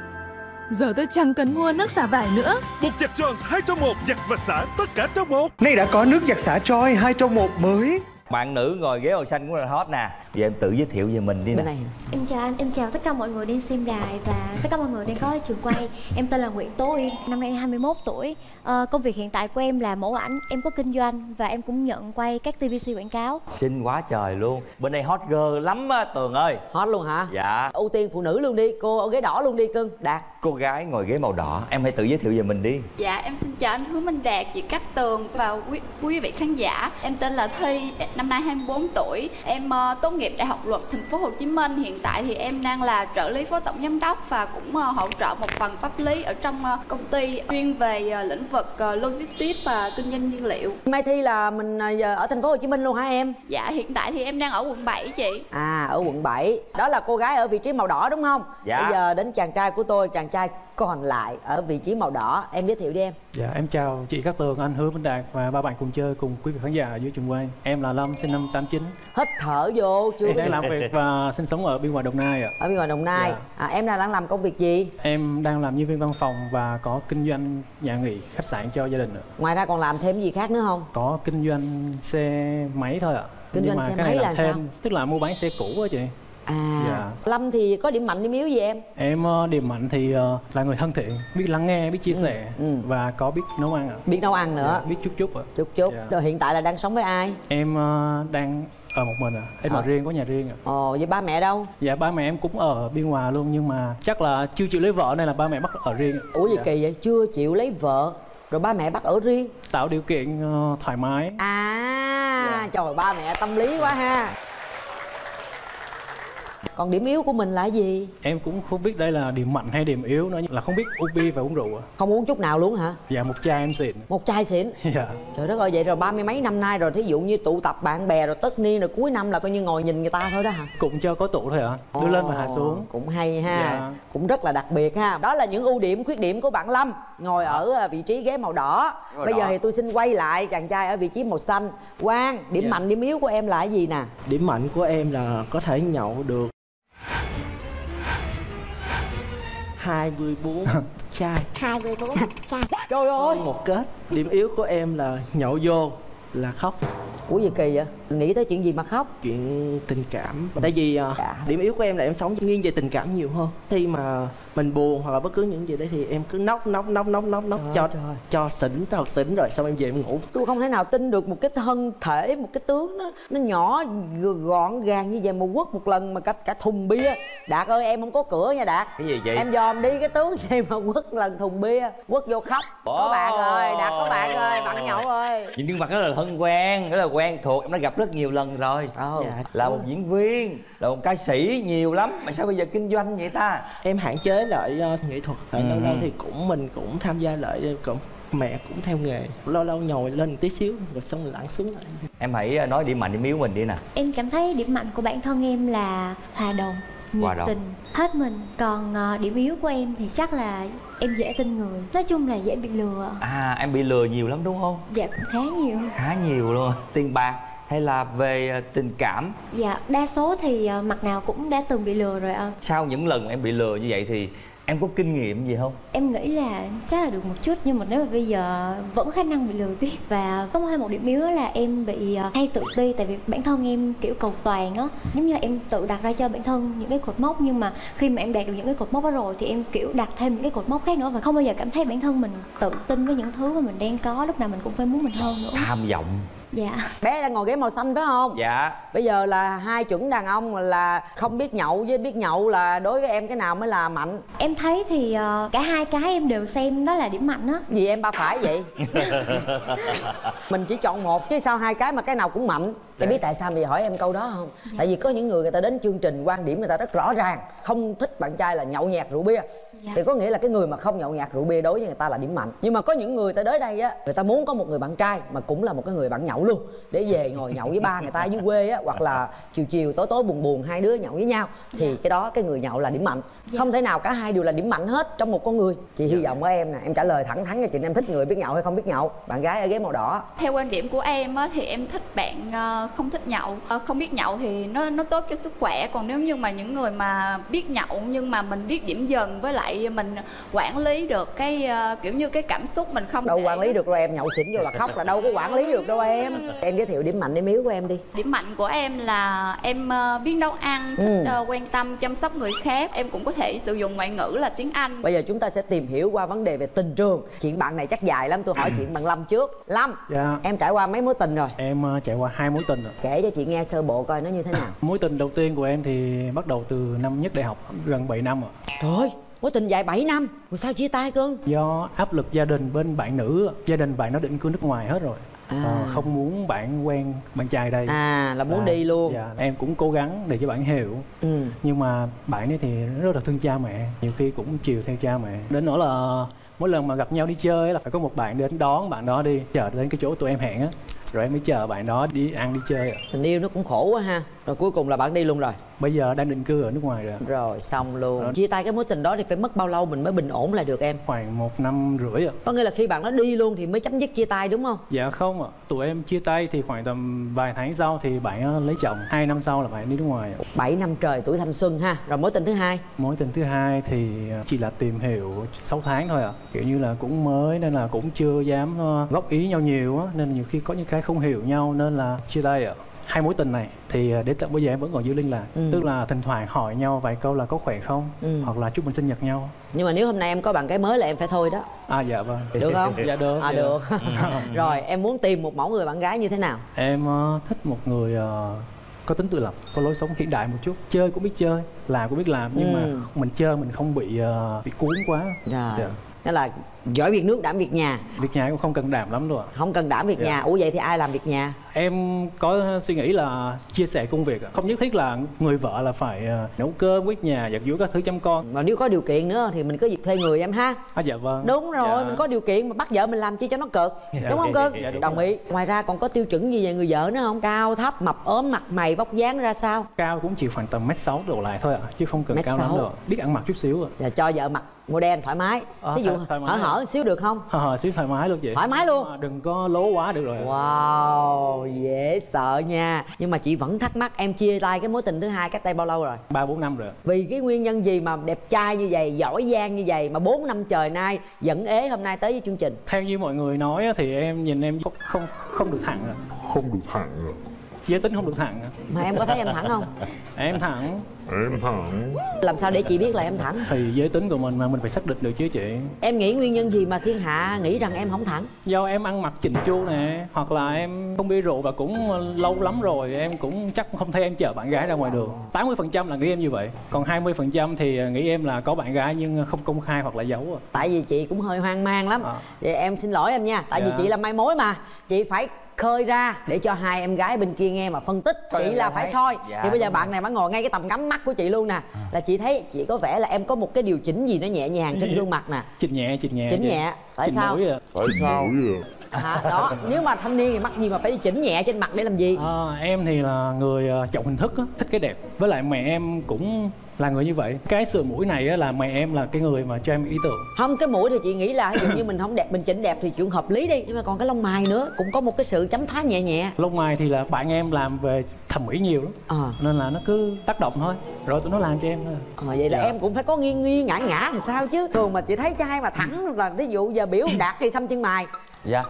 Giờ tôi chẳng cần mua nước xả vải nữa. Bột giặt Jones 2 trong 1, giặt và xả tất cả trong một. Nay đã có nước giặt xả Troy 2 trong 1 mới. Bạn nữ ngồi ghế màu xanh cũng là hot nè. Vậy em tự giới thiệu về mình đi nè. Em chào anh, em chào tất cả mọi người đang xem đài và tất cả mọi người đang có trường quay. Em tên là Nguyễn Tố Yên, năm nay 21 tuổi. Công việc hiện tại của em là mẫu ảnh, em có kinh doanh và em cũng nhận quay các TVC quảng cáo. Xinh quá trời luôn. Bên đây hot girl lắm á, Tường ơi. Hot luôn hả? Dạ. Ưu tiên phụ nữ luôn đi, cô ở ghế đỏ luôn đi cưng. Đạt. Cô gái ngồi ghế màu đỏ, em hãy tự giới thiệu về mình đi. Dạ, em xin chào anh Hứa Minh Đạt, chị Cát Tường và quý vị khán giả. Em tên là Thi, năm nay 24 tuổi. Em tốt nghiệp Đại học Luật Thành phố Hồ Chí Minh. Hiện tại thì em đang là trợ lý phó tổng giám đốc và cũng hỗ trợ một phần pháp lý ở trong công ty chuyên về lĩnh vực logistics và kinh doanh nhiên liệu. Mai Thi là mình ở Thành phố Hồ Chí Minh luôn hả em? Dạ, hiện tại thì em đang ở quận 7 chị. À, ở quận 7. Đó là cô gái ở vị trí màu đỏ đúng không? Dạ. Bây giờ đến chàng trai của tôi, chàng trai còn lại ở vị trí màu đỏ, em giới thiệu đi em. Dạ, em chào chị Cát Tường, anh Hứa Minh Đạt và ba bạn cùng chơi cùng quý vị khán giả ở dưới trường quay. Em là Lâm, sinh năm 89. Hít thở vô chưa? Em đang làm việc và sinh sống ở Biên Hòa, Đồng Nai ạ. Ở Biên Hòa, Đồng Nai. Dạ. Em đang làm công việc gì? Em đang làm nhân viên văn phòng và có kinh doanh nhà nghỉ, khách sạn cho gia đình ạ. Ngoài ra còn làm thêm gì khác nữa không? Có kinh doanh xe máy thôi ạ. Kinh doanh xe máy là sao? Tức là mua bán xe cũ á chị. À, yeah. Lâm thì có điểm mạnh điểm yếu gì em? Em điểm mạnh thì là người thân thiện, biết lắng nghe, biết chia sẻ và có biết nấu ăn ạ. Biết nấu ăn nữa. Yeah, biết chút chút ạ. Chút chút. Yeah. Rồi hiện tại là đang sống với ai? Em đang ở một mình ạ. Em ở riêng, có nhà riêng ạ. Ồ, vậy ba mẹ đâu? Dạ, ba mẹ em cũng ở Biên Hòa luôn nhưng mà chắc là chưa chịu lấy vợ nên là ba mẹ bắt ở riêng. Ủa gì kỳ vậy? Chưa chịu lấy vợ rồi ba mẹ bắt ở riêng. Tạo điều kiện thoải mái. À, trời, ba mẹ tâm lý quá ha. Còn điểm yếu của mình là gì? Em cũng không biết đây là điểm mạnh hay điểm yếu nữa, là không biết uống bia và uống rượu. Không uống chút nào luôn hả? Dạ, một chai em xịn. Một chai xịn? Dạ. Trời đất ơi, vậy rồi 30 mấy năm nay rồi, thí dụ như tụ tập bạn bè rồi tất niên rồi cuối năm là coi như ngồi nhìn người ta thôi đó hả? Cũng cho có tụ thôi hả? Đưa lên và hạ xuống. Cũng hay ha. Dạ. Cũng rất là đặc biệt ha. Đó là những ưu điểm, khuyết điểm của bạn Lâm ngồi ở vị trí ghế màu đỏ. Bây giờ thì tôi xin quay lại chàng trai ở vị trí màu xanh. Quang, điểm mạnh điểm yếu của em là gì nè? Điểm mạnh của em là có thể nhậu được 24 chai. 24 chai. Trời ơi. Một kết. Điểm yếu của em là nhậu vô là khóc. Ủa gì kỳ vậy? Nghĩ tới chuyện gì mà khóc? Chuyện tình cảm. Tại vì điểm yếu của em là em sống nghiêng về tình cảm nhiều hơn. Khi mà mình buồn hoặc là bất cứ những gì đấy thì em cứ nóc cho xỉn, thật xỉn rồi xong em về em ngủ. Tôi không thể nào tin được một cái thân thể, một cái tướng nó nhỏ gọn gàng như vậy mà quất một lần mà cả thùng bia. Đạt ơi, em không có cửa nha Đạt. Cái gì vậy? Em dòm đi cái tướng xem mà quất lần thùng bia, quất vô khóc. Có bạn ơi, Đạt có bạn ơi, bạn nhậu ơi. Nhìn gương mặt đó là thân quen, đó là quen thuộc, em đã gặp rất nhiều lần rồi. Là một diễn viên, là một ca sĩ nhiều lắm mà sao bây giờ kinh doanh vậy ta? Em hạn chế lại nghệ thuật, lâu lâu thì cũng mình cũng tham gia lại mẹ cũng theo nghề, lâu lâu nhồi lên một tí xíu rồi xong lặn xuống lại. Em hãy nói điểm mạnh điểm yếu mình đi nè. Em cảm thấy điểm mạnh của bản thân em là hòa đồng, nhiệt tình, hết mình. Còn điểm yếu của em thì chắc là em dễ tin người. Nói chung là dễ bị lừa. À, em bị lừa nhiều lắm đúng không? Dạ, khá nhiều. Khá nhiều luôn. Tiền bạc hay là về tình cảm? Dạ, đa số thì mặt nào cũng đã từng bị lừa rồi ạ. Sau những lần em bị lừa như vậy thì em có kinh nghiệm gì không? Em nghĩ là chắc là được một chút, nhưng mà nếu mà bây giờ vẫn khả năng bị lừa tiếp. Và có một điểm yếu là em bị hay tự ti, tại vì bản thân em kiểu cầu toàn á, giống như là em tự đặt ra cho bản thân những cái cột mốc, nhưng mà khi mà em đạt được những cái cột mốc đó rồi thì em kiểu đặt thêm những cái cột mốc khác nữa, và không bao giờ cảm thấy bản thân mình tự tin với những thứ mà mình đang có, lúc nào mình cũng phải muốn mình hơn nữa. Tham vọng. Dạ. Bé đang ngồi ghế màu xanh phải không? Dạ. Bây giờ là hai chuẩn đàn ông là không biết nhậu với biết nhậu, là đối với em cái nào mới là mạnh? Em thấy thì cả hai cái em đều xem đó là điểm mạnh á. Vì em ba phải vậy. Mình chỉ chọn một chứ sao hai cái mà cái nào cũng mạnh. Em biết tại sao mày hỏi em câu đó không? Dạ. Tại vì có những người ta đến chương trình quan điểm người ta rất rõ ràng, không thích bạn trai là nhậu nhẹt rượu bia. Dạ. Thì có nghĩa là cái người mà không nhậu nhạt rượu bia đối với người ta là điểm mạnh. Nhưng mà có những người ta tới đây á, người ta muốn có một người bạn trai mà cũng là một cái người bạn nhậu luôn, để về ngồi nhậu với ba người ta dưới quê á, hoặc là chiều chiều tối tối buồn buồn hai đứa nhậu với nhau. Thì dạ. Cái đó cái người nhậu là điểm mạnh. Dạ. Không thể nào cả hai đều là điểm mạnh hết trong một con người. Chị hy vọng ở em nè, em trả lời thẳng thắn cho chị, em thích người biết nhậu hay không biết nhậu? Bạn gái ở ghế màu đỏ. Theo quan điểm của em á, thì em thích bạn không thích nhậu. Không biết nhậu thì nó tốt cho sức khỏe. Còn nếu như mà những người mà biết nhậu nhưng mà mình biết điểm dần, với lại mình quản lý được cái kiểu như cái cảm xúc mình không. Đâu để... quản lý được rồi, em nhậu xỉn vô là khóc là đâu có quản lý được đâu em. Em giới thiệu điểm mạnh điểm yếu của em đi. Điểm mạnh của em là em biết nấu ăn, thích quan tâm chăm sóc người khác. Em cũng có thể sử dụng ngoại ngữ là tiếng Anh. Bây giờ chúng ta sẽ tìm hiểu qua vấn đề về tình trường. Chuyện bạn này chắc dài lắm, tôi hỏi chuyện bằng Lâm trước. Lâm, dạ. Em trải qua mấy mối tình rồi? Em trải qua 2 mối tình rồi. Kể cho chị nghe sơ bộ coi nó như thế nào. Mối tình đầu tiên của em thì bắt đầu từ năm nhất đại học, gần 7 năm rồi. Thôi. Mối tình dài 7 năm, rồi sao chia tay cưng? Do áp lực gia đình bên bạn nữ, gia đình bạn nó định cư nước ngoài hết rồi. Không muốn bạn quen bạn trai đây. À, là muốn đi luôn. Dạ, em cũng cố gắng để cho bạn hiểu. Nhưng mà bạn ấy thì rất là thương cha mẹ, nhiều khi cũng chiều theo cha mẹ. Đến nỗi là mỗi lần mà gặp nhau đi chơi là phải có một bạn đến đón bạn đó đi, chở đến cái chỗ tụi em hẹn á. Rồi em mới chờ bạn đó đi ăn đi chơi. Tình yêu nó cũng khổ quá ha. Rồi cuối cùng là bạn đi luôn rồi. Bây giờ đang định cư ở nước ngoài rồi. Rồi xong luôn rồi. Chia tay cái mối tình đó thì phải mất bao lâu mình mới bình ổn lại được em? Khoảng 1 năm rưỡi ạ. Có nghĩa là khi bạn nó đi luôn thì mới chấm dứt chia tay đúng không? Dạ không ạ. Tụi em chia tay thì khoảng tầm vài tháng sau thì bạn lấy chồng. 2 năm sau là bạn đi nước ngoài. 7 năm trời tuổi thanh xuân ha. Rồi mối tình thứ hai? Mối tình thứ hai thì chỉ là tìm hiểu 6 tháng thôi ạ. Kiểu như là cũng mới nên là cũng chưa dám góp ý nhau nhiều á. Nên nhiều khi có những cái không hiểu nhau nên là chia tay ạ. 2 mối tình này thì đến tận bây giờ em vẫn còn giữ liên lạc. Tức là thỉnh thoảng hỏi nhau vài câu là có khỏe không, hoặc là chúc mừng sinh nhật nhau. Nhưng mà nếu hôm nay em có bạn gái mới là em phải thôi đó. À dạ vâng. Được không? Dạ được. À dạ. Được. Rồi em muốn tìm một mẫu người bạn gái như thế nào? Em thích một người có tính tự lập, có lối sống hiện đại một chút, chơi cũng biết chơi, làm cũng biết làm, nhưng mà mình chơi mình không bị cuốn quá. Dạ. Đó là giỏi việc nước đảm việc nhà. Việc nhà cũng không cần đảm lắm luôn. Không cần đảm việc nhà. Ủa vậy thì ai làm việc nhà? Em có suy nghĩ là chia sẻ công việc. Không nhất thiết là người vợ là phải nấu cơm, quét nhà, giặt giũ các thứ, chăm con. Mà nếu có điều kiện nữa thì mình cứ việc thuê người em ha. À dạ vâng. Đúng rồi, dạ. Mình có điều kiện mà bắt vợ mình làm chi cho nó cực. Dạ. Đúng không cưng? Dạ, đồng ý. Ngoài ra còn có tiêu chuẩn gì về người vợ nữa không? Cao, thấp, mập, ốm, mặt mày, vóc dáng ra sao? Cao cũng chỉ khoảng tầm 1m6 đổ lại thôi ạ, chứ không cần cao lắm đâu. Biết ăn mặc chút xíu ạ. Dạ, cho vợ mặc model thoải mái. Ví dụ hở xíu được không? Xíu thoải mái luôn chị. Thoải mái luôn. Đừng có lố quá được rồi. Wow, dễ sợ nha. Nhưng mà chị vẫn thắc mắc em chia tay cái mối tình thứ hai cách đây bao lâu rồi? 3-4 năm rồi. Vì cái nguyên nhân gì mà đẹp trai như vậy, giỏi giang như vậy mà 4 năm trời nay vẫn ế, hôm nay tới với chương trình? Theo như mọi người nói thì em nhìn em không được thẳng rồi. Không được thẳng rồi. Giới tính không được thẳng. Mà em có thấy em thẳng không? Em thẳng. Làm sao để chị biết là em thẳng? Thì giới tính của mình mà mình phải xác định được chứ chị. Em nghĩ nguyên nhân gì mà thiên hạ nghĩ rằng em không thẳng? Do em ăn mặc chỉnh chu nè, hoặc là em không bia rượu, và cũng lâu lắm rồi em cũng chắc không thấy em chở bạn gái ra ngoài đường. 80% là nghĩ em như vậy, còn 20% thì nghĩ em là có bạn gái nhưng không công khai hoặc là giấu. Tại vì chị cũng hơi hoang mang lắm. Vậy em xin lỗi em nha, tại vì chị là mai mối mà, chị phải khơi ra để cho hai em gái bên kia nghe mà phân tích. Thôi chị là phải thấy. Soi dạ, thì bây giờ bạn này mới ngồi ngay cái tầm ngắm mắt của chị luôn nè. Là chị thấy chị có vẻ là em có một cái điều chỉnh gì nó nhẹ nhàng trên gương mặt nè. Chỉnh nhẹ. Tại sao? Tại sao? À, đó, nếu mà thanh niên thì mắc gì mà phải đi chỉnh nhẹ trên mặt để làm gì? À, em thì là người trọng hình thức á, thích cái đẹp. Với lại mẹ em cũng là người như vậy. Cái sửa mũi này á, là mẹ em là cái người mà cho em ý tưởng. Không, cái mũi thì chị nghĩ là ví dụ như mình không đẹp, mình chỉnh đẹp thì chuyện hợp lý đi. Nhưng mà còn cái lông mày nữa, cũng có một cái sự chấm phá nhẹ nhẹ. Lông mày thì là bạn em làm về thẩm mỹ nhiều lắm nên là nó cứ tác động thôi. Rồi tụi nó làm cho em thôi. Vậy là em cũng phải có nghiêng ngã làm sao chứ. Thường mà chị thấy trai mà thẳng là thí dụ giờ biểu Đạt đi xăm chân mày. Dạ.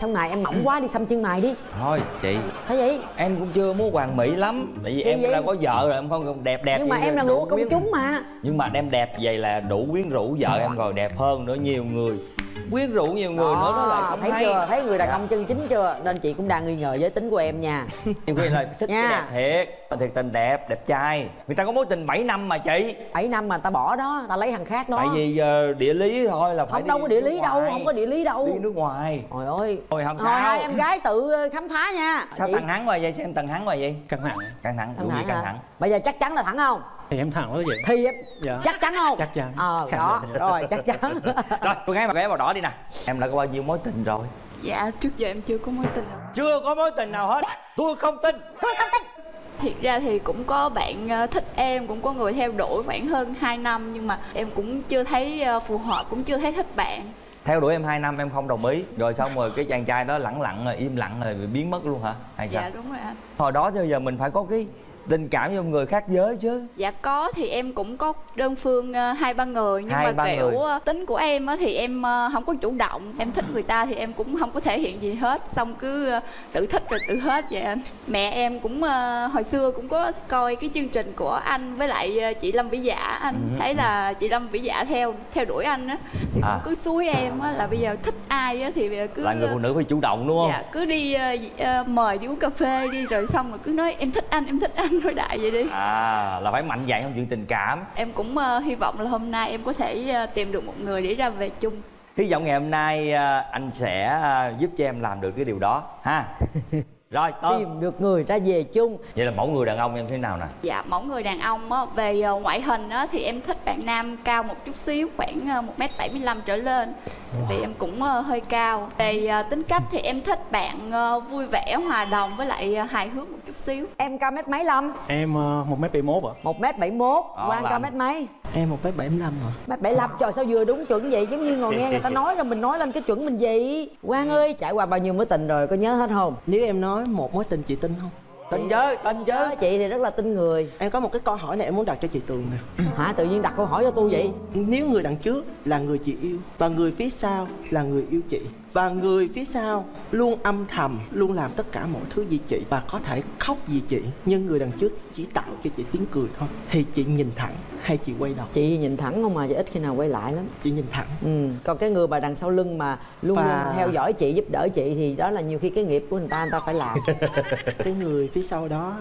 Xong này em mỏng quá đi xăm chân mày đi. Thôi chị. Sao vậy? Em cũng chưa muốn hoàn mỹ lắm. Tại vì em đã có vợ rồi, em không đẹp. Nhưng mà em là người của công chúng mà. Nhưng mà em đẹp vậy là đủ quyến rũ vợ em rồi, đẹp hơn nữa, nhiều người quyến rũ, nhiều người nữa đó là không thấy hay. Chưa thấy người đàn ông chân chính chưa, nên chị cũng đang nghi ngờ giới tính của em nha. Em khuyên là thích đẹp thiệt tình, đẹp trai. Người ta có mối tình 7 năm mà chị, 7 năm mà ta bỏ đó, ta lấy thằng khác đó. Tại vì địa lý thôi là phải không, không có địa lý đâu đi nước ngoài. Trời ơi, thôi không sao, hai em gái tự khám phá nha. Sao chị... tần thắng hoài vậy? Căng thẳng. Bây giờ chắc chắn là thẳng không? Thì em thẳng quá vậy. Thì em chắc chắn không? Chắc chắn. Đó rồi, chắc chắn. Rồi cô gái mà ghé màu đỏ đi nè. Em đã có bao nhiêu mối tình rồi? Dạ trước giờ em chưa có mối tình nào. Chưa có mối tình nào hết. Tôi không tin. Thiệt ra thì cũng có bạn thích em, cũng có người theo đuổi khoảng hơn 2 năm. Nhưng mà em cũng chưa thấy phù hợp, cũng chưa thấy thích bạn. Theo đuổi em 2 năm em không đồng ý. Rồi xong rồi cái chàng trai đó im lặng rồi biến mất luôn hả? Hay dạ sao? Đúng rồi anh. Hồi đó giờ mình phải có cái tình cảm với người khác giới chứ. Dạ có, thì em cũng có đơn phương 2-3 người. Nhưng mà kiểu người. Tính của em thì em không có chủ động. Em thích người ta thì em cũng không có thể hiện gì hết. Xong cứ tự thích rồi tự hết vậy anh. Mẹ em cũng hồi xưa cũng có coi cái chương trình của anh với lại chị Lâm Vĩ Dạ. Anh thấy là chị Lâm Vĩ Dạ theo đuổi anh á, thì cũng cứ xúi em là bây giờ thích ai thì cứ là người phụ nữ phải chủ động đúng không? Dạ, cứ đi mời đi uống cà phê đi, rồi xong rồi cứ nói em thích anh nói đại vậy đi. Là phải mạnh dạn trong chuyện tình cảm. Em cũng hy vọng là hôm nay em có thể tìm được một người để ra về chung. Hy vọng ngày hôm nay anh sẽ giúp cho em làm được cái điều đó ha. Rồi tìm được người ra về chung. Vậy là mẫu người đàn ông em thế nào nè? Dạ mẫu người đàn ông về ngoại hình thì em thích bạn nam cao một chút xíu, khoảng 1m75 trở lên. Vì em cũng hơi cao. Về tính cách thì em thích bạn vui vẻ, hòa đồng với lại hài hước một chút xíu. Em cao mét mấy Lâm? Em 1m71 ạ. 1m71, Quang cao mét mấy? Em 1m75 ạ. 1m75, trời sao vừa đúng chuẩn vậy, giống như ngồi nghe người ta nói rồi mình nói lên cái chuẩn mình gì. Quang ơi, trải qua bao nhiêu mối tình rồi, có nhớ hết không? Nếu em nói một mối tình chị tin không? Tin chứ. Chị thì rất là tin người. Em có một cái câu hỏi này em muốn đặt cho chị Tường nè. Hả? Tự nhiên đặt câu hỏi cho tôi vậy? Nếu người đằng trước là người chị yêu và người phía sau là người yêu chị, và người phía sau luôn âm thầm, luôn làm tất cả mọi thứ vì chị và có thể khóc vì chị, nhưng người đằng trước chỉ tạo cho chị tiếng cười thôi, thì chị nhìn thẳng hay chị quay đầu? Chị nhìn thẳng không mà, chị ít khi nào quay lại lắm. Chị nhìn thẳng. Còn cái người mà đằng sau lưng mà luôn theo dõi chị, giúp đỡ chị thì đó là nhiều khi cái nghiệp của người ta phải làm. Cái người phía sau đó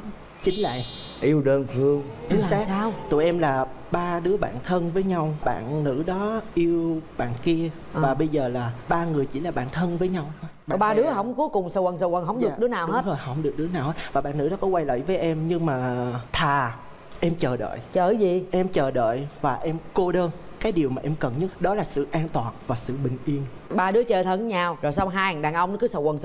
chính là yêu đơn phương. Chính xác. Sao? Tụi em là 3 đứa bạn thân với nhau. Bạn nữ đó yêu bạn kia và bây giờ là 3 người chỉ là bạn thân với nhau. Có 3 đứa không, cuối cùng sầu quần không được đứa nào hết. Đúng rồi, không được đứa nào hết. Và bạn nữ đó có quay lại với em, nhưng mà thà em chờ đợi. Chờ gì? Em chờ đợi và em cô đơn. Cái điều mà em cần nhất đó là sự an toàn và sự bình yên. 3 đứa chơi thân nhau rồi xong hai đàn ông nó cứ sầu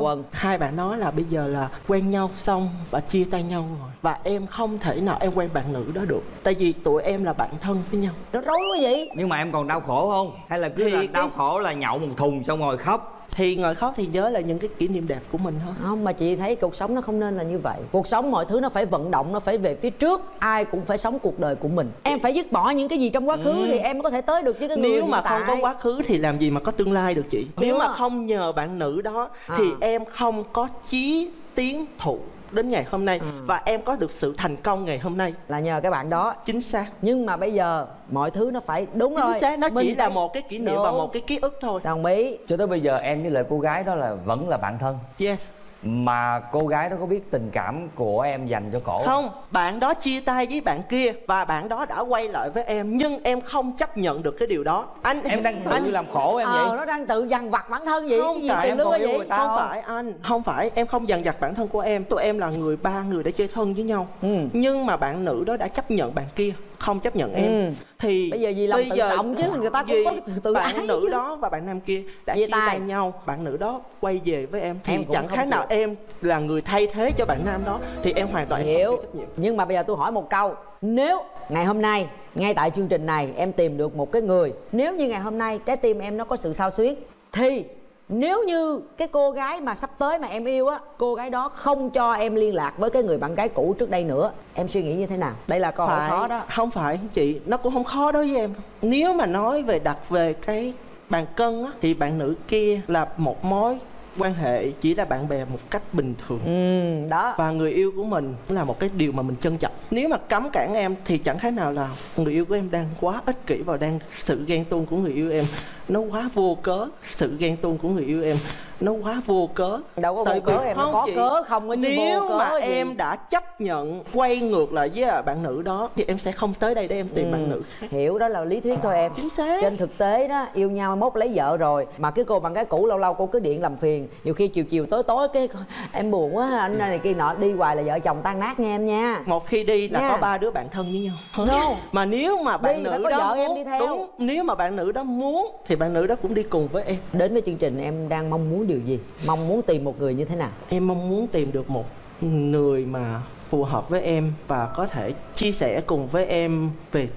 quần. Hai bạn nói là bây giờ là quen nhau xong và chia tay nhau rồi, và em không thể nào em quen bạn nữ đó được, tại vì tụi em là bạn thân với nhau. Nó rối quá vậy. Nhưng mà em còn đau khổ không, hay là cứ đau khổ là nhậu một thùng xong ngồi khóc? Thì ngồi khóc thì nhớ là những cái kỷ niệm đẹp của mình thôi. Không, mà chị thấy cuộc sống nó không nên là như vậy. Cuộc sống mọi thứ nó phải vận động, nó phải về phía trước. Ai cũng phải sống cuộc đời của mình. Em phải dứt bỏ những cái gì trong quá khứ thì em mới có thể tới được với cái người. Nếu mà không có quá khứ thì làm gì mà có tương lai được chị. Nếu mà không nhờ bạn nữ đó thì em không có chí tiến thủ đến ngày hôm nay và em có được sự thành công ngày hôm nay là nhờ các bạn đó. Chính xác. Nhưng mà bây giờ mọi thứ nó phải đúng. Chính rồi. Chính xác, nó mình chỉ phải... là một cái kỷ niệm và một cái ký ức thôi. Đồng ý. Cho tới bây giờ em với lại cô gái đó là vẫn là bạn thân. Yes. Mà cô gái đó có biết tình cảm của em dành cho cổ không? Bạn đó chia tay với bạn kia và bạn đó đã quay lại với em, nhưng em không chấp nhận được cái điều đó. Anh em đang tự làm khổ em vậy? Nó đang tự dằn vặt bản thân vậy. Không, tại em còn yêu người ta không? Không phải anh, không phải em không dằn vặt bản thân của em. Tụi em là ba người đã chơi thân với nhau. Nhưng mà bạn nữ đó đã chấp nhận bạn kia, không chấp nhận em. Thì bây giờ gì làm tự động chứ, người ta cũng có tự ái. Bạn nữ đó và bạn nam kia đã chia tay nhau, bạn nữ đó quay về với em thì chẳng khác nào em là người thay thế cho bạn nam đó, thì em hoàn toàn hiểu. Nhưng mà bây giờ tôi hỏi một câu, nếu ngày hôm nay ngay tại chương trình này em tìm được một cái người, nếu như ngày hôm nay trái tim em nó có sự xao xuyến, thì nếu như cái cô gái mà sắp tới mà em yêu á, cô gái đó không cho em liên lạc với cái người bạn gái cũ trước đây nữa, em suy nghĩ như thế nào? Đây là câu hỏi khó đó. Không phải chị, nó cũng không khó đối với em. Nếu mà nói về đặt về cái bàn cân á, thì bạn nữ kia là một mối quan hệ chỉ là bạn bè một cách bình thường. Đó. Và người yêu của mình là một cái điều mà mình trân trọng. Nếu mà cấm cản em thì chẳng khác nào là người yêu của em đang quá ích kỷ và đang sự ghen tuông của người yêu em nó quá vô cớ. Sự ghen tuông của người yêu em nó quá vô cớ. Đâu có vô cớ em, nó có cớ không có chứ vô cớ. Nếu mà em đã chấp nhận quay ngược lại với bạn nữ đó thì em sẽ không tới đây để em tìm bạn nữ. Hiểu, đó là lý thuyết thôi em. Chính xác. Trên thực tế đó, yêu nhau mốt lấy vợ rồi mà cái cô bạn gái cũ lâu lâu cô cứ điện làm phiền, nhiều khi chiều tối cái em buồn quá anh này kia nọ, đi hoài là vợ chồng tan nát nha em nha. Một khi đi là có ba đứa bạn thân với nhau. No. Mà nếu mà bạn nữ đó muốn, đúng, nếu mà bạn nữ đó muốn thì bạn nữ đó cũng đi cùng với em. Đến với chương trình em đang mong muốn điều gì? Mong muốn tìm một người như thế nào? Em mong muốn tìm được một người mà phù hợp với em và có thể chia sẻ cùng với em về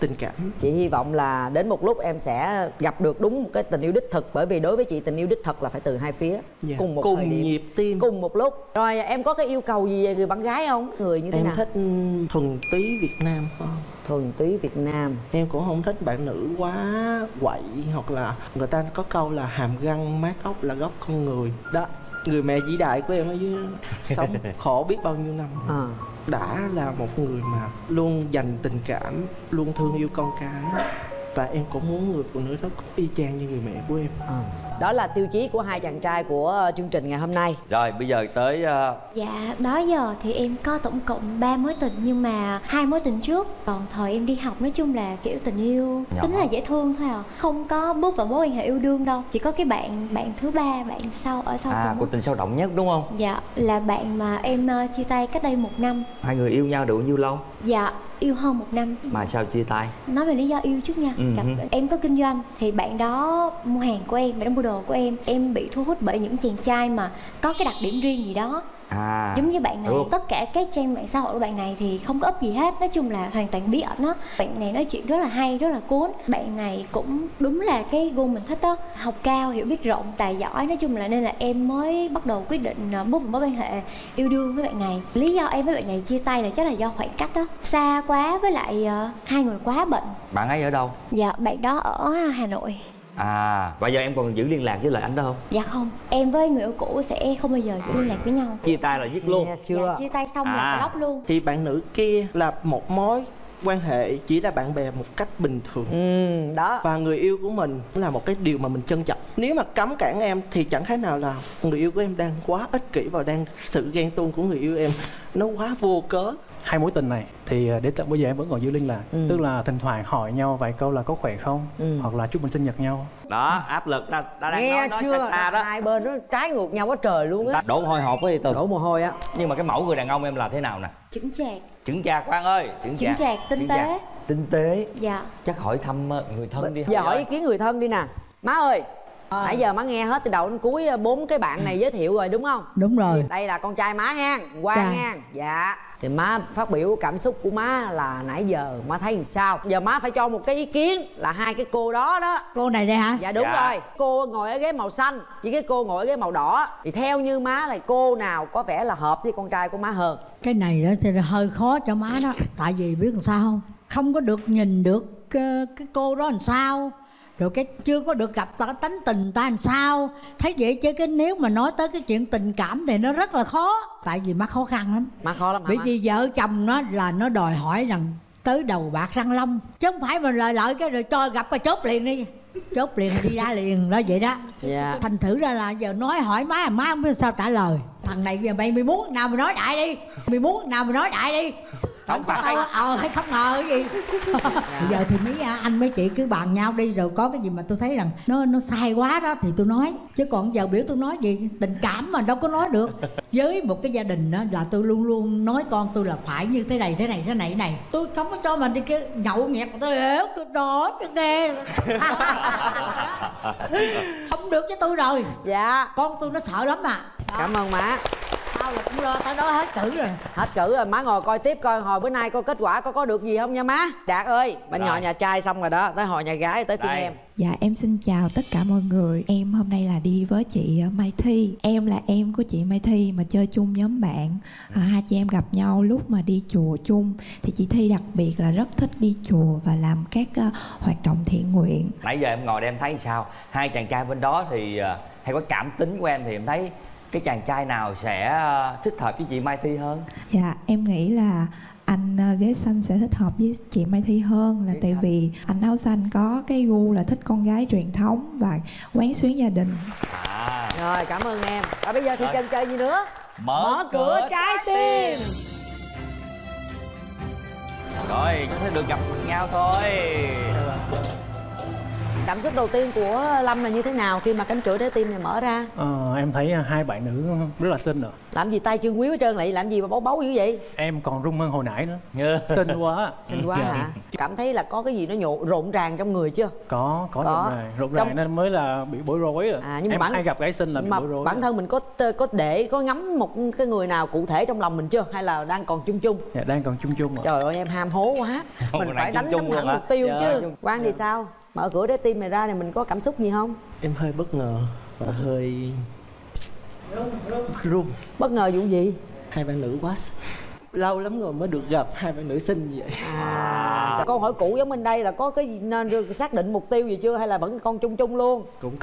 tình cảm. Chị hy vọng là đến một lúc em sẽ gặp được đúng một cái tình yêu đích thực, bởi vì đối với chị tình yêu đích thực là phải từ hai phía, cùng một thời điểm, nhịp tim, cùng một lúc. Rồi em có cái yêu cầu gì về người bạn gái không? Người như thế nào? Em thích thuần túy Việt Nam không? Thuần túy Việt Nam. Em cũng không thích bạn nữ quá quậy, hoặc là người ta có câu là hàm răng mát ốc là gốc con người. Đó, người mẹ vĩ đại của em ở dưới sống khổ biết bao nhiêu năm. Đã là một người mà luôn dành tình cảm, luôn thương yêu con cái, và em cũng muốn người phụ nữ đó cũng y chang như người mẹ của em. Đó là tiêu chí của hai chàng trai của chương trình ngày hôm nay. Rồi bây giờ tới Dạ, đó giờ thì em có tổng cộng 3 mối tình, nhưng mà 2 mối tình trước còn thời em đi học, nói chung là kiểu tình yêu nhỏ, tính là dễ thương thôi à, không có bước vào mối quan hệ yêu đương đâu. Chỉ có cái bạn thứ ba, bạn sau ở sau cuộc tình sâu đậm nhất đúng không? Dạ, là bạn mà em chia tay cách đây 1 năm. Hai người yêu nhau được bao nhiêu lâu? Dạ, yêu hơn 1 năm. Mà sao chia tay? Nói về lý do yêu trước nha. Em có kinh doanh thì bạn đó mua hàng của em, bạn đó mua đồ của em. Em bị thu hút bởi những chàng trai mà có cái đặc điểm riêng gì đó. Giống như bạn này, tất cả các trang mạng xã hội của bạn này thì không có up gì hết, nói chung là hoàn toàn bí ẩn đó. Bạn này nói chuyện rất là hay, rất là cuốn. Bạn này cũng đúng là cái gu mình thích đó, học cao, hiểu biết rộng, tài giỏi, nói chung là nên là em mới bắt đầu quyết định bước vào mối quan hệ yêu đương với bạn này. Lý do em với bạn này chia tay là chắc là do khoảng cách đó, xa quá, với lại hai người quá bận. Bạn ấy ở đâu? Dạ, bạn đó ở Hà Nội. Và giờ em còn giữ liên lạc với lại anh đó không? Dạ không, em với người yêu cũ sẽ không bao giờ giữ liên lạc với nhau. Chia tay là dứt luôn? Dạ, chia tay xong là block luôn. Thì bạn nữ kia là một mối quan hệ chỉ là bạn bè một cách bình thường. Đó. Và người yêu của mình là một cái điều mà mình trân trọng. Nếu mà cấm cản em thì chẳng khác nào là người yêu của em đang quá ích kỷ và đang sự ghen tuông của người yêu em nó quá vô cớ. 2 mối tình này thì đến tận bây giờ em vẫn còn giữ liên lạc. Tức là thỉnh thoảng hỏi nhau vài câu là có khỏe không, hoặc là chúc mình sinh nhật nhau. Đó, áp lực đã đang nghe nói chưa? Xa đó. Hai bên nó trái ngược nhau quá trời luôn á. Đổ hồi hộp với từ đổ mồ hôi á. Nhưng mà cái mẫu người đàn ông em là thế nào nè? Chững chạc. Chững chạc Quang ơi, chững chạc, tinh tế. Tinh tế. Dạ. Chắc hỏi thăm người thân đi. Giờ hỏi ý kiến người thân đi nè. Má ơi, nãy giờ má nghe hết từ đầu đến cuối 4 cái bạn này giới thiệu rồi đúng không? Đúng rồi. Đây là con trai má ha, Quang ha. Dạ. Thì má phát biểu cảm xúc của má là nãy giờ má thấy làm sao? Giờ má phải cho một cái ý kiến là hai cái cô đó đó. Cô này đây hả? Dạ đúng rồi. Cô ngồi ở ghế màu xanh với cái cô ngồi ở ghế màu đỏ, thì theo như má là cô nào có vẻ là hợp với con trai của má hơn? Cái này đó thì hơi khó cho má đó. Tại vì biết làm sao không? Không có được nhìn được cái cô đó làm sao, rồi cái chưa có được gặp ta tánh tình ta làm sao. Thấy vậy chứ cái nếu mà nói tới cái chuyện tình cảm thì nó rất là khó. Tại vì má khó khăn lắm. Má khó lắm hả? Bởi vì vợ chồng nó là nó đòi hỏi rằng tới đầu bạc răng long, chứ không phải mình lời lợi cái rồi cho gặp mà chốt liền đi, chốt liền đi ra liền đó, vậy đó. Thành thử ra là giờ nói hỏi má không biết sao trả lời. thằng này giờ bay 14 nào mà nói đại đi, 14 nào mà nói đại đi. Không phải hay không ngờ cái gì. Bây giờ thì mấy anh mấy chị cứ bàn nhau đi, rồi có cái gì mà tôi thấy rằng nó sai quá đó thì tôi nói, chứ còn giờ biểu tôi nói gì tình cảm mà đâu có nói được. Với một cái gia đình đó là tôi luôn luôn nói con tôi là phải như thế này thế này thế này này, tôi không có cho mình đi cái nhậu nhẹt tôi hiểu tôi đỏ tôi nghe không được với tôi rồi. Dạ con tôi nó sợ lắm mà. Cảm ơn má. Tao là cũng lo tới đó hết cử rồi. Hết cử rồi, má ngồi coi tiếp coi hồi bữa nay coi kết quả có được gì không nha má. Đạt ơi, bên nhỏ nhà trai xong rồi đó, tới hồi nhà gái tới phiên em. Dạ em xin chào tất cả mọi người. Em hôm nay là đi với chị Mai Thi. Em là em của chị Mai Thi mà chơi chung nhóm bạn. Hai chị em gặp nhau lúc mà đi chùa chung. Thì chị Thi đặc biệt là rất thích đi chùa và làm các hoạt động thiện nguyện. Nãy giờ em ngồi đây em thấy sao? Hai chàng trai bên đó thì hay có cảm tính của em thì em thấy cái chàng trai nào sẽ thích hợp với chị Mai Thi hơn? Dạ, em nghĩ là anh ghế xanh sẽ thích hợp với chị Mai Thi hơn là tại vì anh áo xanh có cái gu là thích con gái truyền thống và quán xuyến gia đình. Rồi, cảm ơn em. Và bây giờ thì chơi chơi gì nữa? Mở cửa trái tim. Rồi, chúng ta được gặp nhau thôi. Cảm xúc đầu tiên của Lâm là như thế nào khi mà cánh cửa trái tim này mở ra? Em thấy hai bạn nữ rất là xinh rồi. Làm gì tay chân quý hết trơn lại, làm gì mà báu báu dữ vậy? Em còn rung hơn hồi nãy nữa. Xinh quá. Xinh quá hả? Cảm thấy là có cái gì nó rộn ràng trong người chưa? Có rộn ràng nên mới là bị bối rối rồi. Nhưng mà em ai gặp gái xinh là bị bối rối. Bản thân mình có ngắm một cái người nào cụ thể trong lòng mình chưa? Hay là đang còn chung chung? Dạ, đang còn chung chung. Trời ơi em ham hố quá. Mình phải đánh thẳng mục tiêu chứ. Quang thì sao? Mở cửa trái tim này ra thì mình có cảm xúc gì không? Em hơi bất ngờ và hơi run. Bất ngờ vụ gì? Hai bạn nữ quá lâu lắm rồi mới được gặp hai bạn nữ xinh như vậy. Câu hỏi cũ giống bên đây là có cái nên xác định mục tiêu gì chưa hay là vẫn con chung chung luôn? Cũng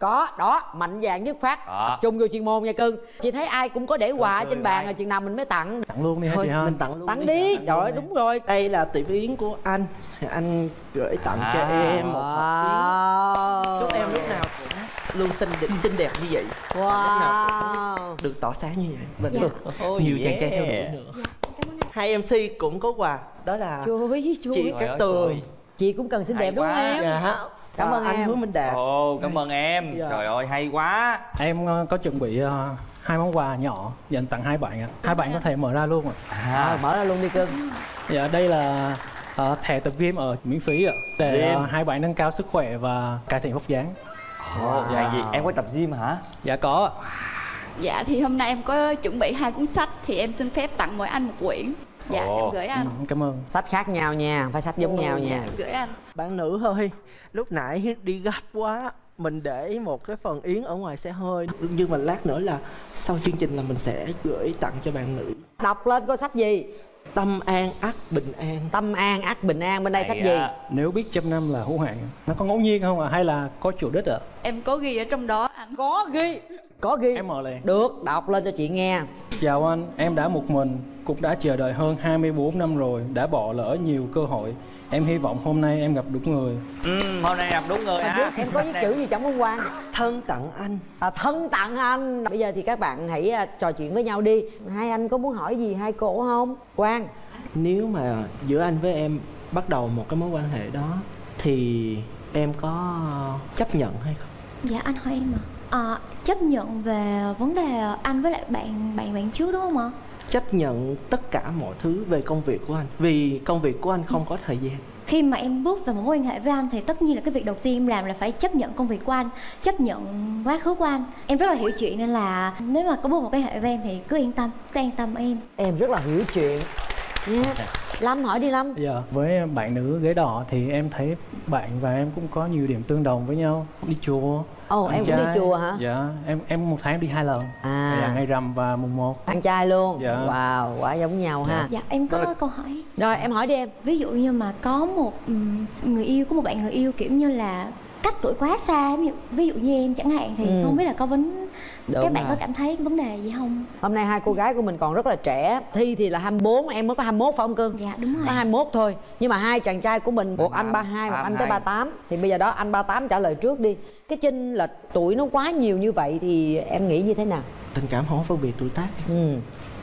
có đó, mạnh dạn dứt khoát, tập trung vô chuyên môn nha cưng. Chị thấy ai cũng có để quà trên bàn rồi, chừng nào mình mới tặng luôn đi hả chị? Mình tặng luôn, tặng đi. Trời ơi đúng rồi, đây là tùy ý kiến của anh gửi tặng cho em một tiếng. Chúc em lúc nào luôn xinh đẹp như vậy. Wow, được tỏ sáng như vậy. Nhiều chàng trai theo đuổi nữa. Hai MC cũng có quà, đó là chị Cát Tường. Chị cũng cần xinh đẹp đúng không em? Cảm ơn anh Hứa Minh Đạt. Cảm ơn em. Trời ơi hay quá. Em có chuẩn bị hai món quà nhỏ dành tặng hai bạn ạ. Hai bạn có thể mở ra luôn rồi. Mở ra luôn đi cưng. Dạ đây là thẻ tập gym ở miễn phí ạ, để hai bạn nâng cao sức khỏe và cải thiện vóc dáng. Dạ gì? Em có tập gym hả? Dạ có. Dạ thì hôm nay em có chuẩn bị hai cuốn sách thì em xin phép tặng mỗi anh một quyển. Dạ em gửi anh. Cảm ơn. Sách khác nhau nha, phải sách giống nhau nha. Em gửi anh. Bạn nữ ơi, lúc nãy đi gấp quá, mình để một cái phần yến ở ngoài xe hơi, nhưng mà lát nữa là sau chương trình là mình sẽ gửi tặng cho bạn nữ. Đọc lên coi sách gì? Tâm an ắt bình an. Tâm an ắt bình an. Bên đây sách gì? Nếu biết trăm năm là hữu hạn. Nó có ngẫu nhiên không ạ? Hay là có chủ đích ạ? Em có ghi ở trong đó anh. Có ghi. Có ghi. Em mở lên. Được, đọc lên cho chị nghe. Chào anh, em đã một mình, cũng đã chờ đợi hơn 24 năm rồi, đã bỏ lỡ nhiều cơ hội. Em hy vọng hôm nay em gặp đúng người. Hôm nay gặp đúng người hả? Em có cái chữ gì chẳng muốn quan. Thân tặng anh. Thân tặng anh. Bây giờ thì các bạn hãy trò chuyện với nhau đi. Hai anh có muốn hỏi gì hai cô không? Quang, nếu mà giữa anh với em bắt đầu một cái mối quan hệ đó thì em có chấp nhận hay không? Dạ anh hỏi em à, chấp nhận về vấn đề anh với lại bạn trước đúng không ạ? Chấp nhận tất cả mọi thứ về công việc của anh, vì công việc của anh không có thời gian. Khi mà em bước vào một mối quan hệ với anh thì tất nhiên là cái việc đầu tiên em làm là phải chấp nhận công việc của anh, chấp nhận quá khứ của anh. Em rất là hiểu chuyện nên là nếu mà có bước một cái hệ với em thì cứ yên tâm, cứ an tâm em. Em rất là hiểu chuyện. Lâm hỏi đi Lâm. Dạ, với bạn nữ ghế đỏ thì em thấy bạn và em cũng có nhiều điểm tương đồng với nhau. Đi chùa. Em cũng đi chùa hả? Dạ, em một tháng đi 2 lần. Dạ, ngày rằm và mùng 1. Bạn trai luôn. Dạ. Wow, quả giống nhau ha. Dạ, em có câu hỏi. Rồi, em hỏi đi em. Ví dụ như mà có một người yêu, có một bạn người yêu kiểu như là cách tuổi quá xa, ví dụ như em chẳng hạn thì không biết là có vấn Các bạn có cảm thấy vấn đề gì không? Hôm nay hai cô gái của mình còn rất là trẻ. Thi thì là 24, em mới có 21 phải không cưng? Dạ đúng rồi, có 21 thôi. Nhưng mà hai chàng trai của mình, một anh 32 và anh tới 38. Thì bây giờ đó anh 38 trả lời trước đi. Cái chênh là tuổi nó quá nhiều như vậy thì em nghĩ như thế nào? Tình cảm không phân biệt tuổi tác.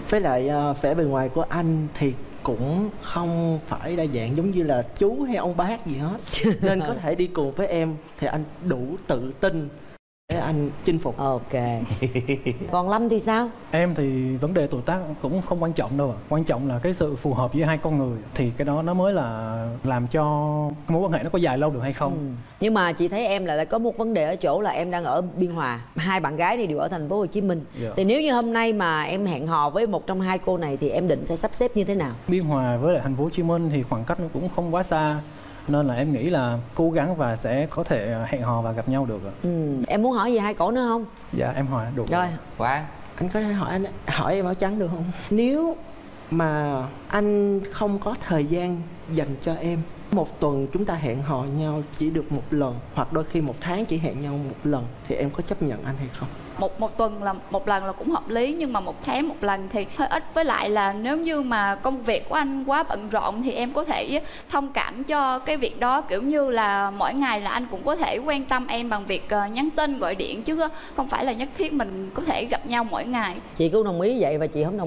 Với lại vẻ bề ngoài của anh thì cũng không phải đa dạng giống như là chú hay ông bác gì hết. Nên có thể đi cùng với em thì anh đủ tự tin để anh chinh phục. Ok. Còn Lâm thì sao? Em thì vấn đề tuổi tác cũng không quan trọng đâu ạ. Quan trọng là cái sự phù hợp giữa hai con người. Thì cái đó nó mới là làm cho mối quan hệ nó có dài lâu được hay không. Nhưng mà chị thấy em lại có một vấn đề ở chỗ là em đang ở Biên Hòa. Hai bạn gái này đều ở thành phố Hồ Chí Minh. Thì nếu như hôm nay mà em hẹn hò với một trong hai cô này thì em định sẽ sắp xếp như thế nào? Biên Hòa với lại thành phố Hồ Chí Minh thì khoảng cách nó cũng không quá xa. Nên là em nghĩ là cố gắng và sẽ có thể hẹn hò và gặp nhau được. Em muốn hỏi gì hai cổ nữa không? Dạ em hỏi được rồi. Quá. Anh có thể hỏi em áo trắng được không? Nếu mà anh không có thời gian dành cho em, một tuần chúng ta hẹn hò nhau chỉ được một lần, hoặc đôi khi một tháng chỉ hẹn nhau một lần, thì em có chấp nhận anh hay không? Một tuần là một lần là cũng hợp lý, nhưng mà một tháng một lần thì hơi ít. Với lại là nếu như mà công việc của anh quá bận rộn thì em có thể thông cảm cho cái việc đó, kiểu như là mỗi ngày là anh cũng có thể quan tâm em bằng việc nhắn tin, gọi điện, chứ không phải là nhất thiết mình có thể gặp nhau mỗi ngày. Chị cũng đồng ý vậy và chị không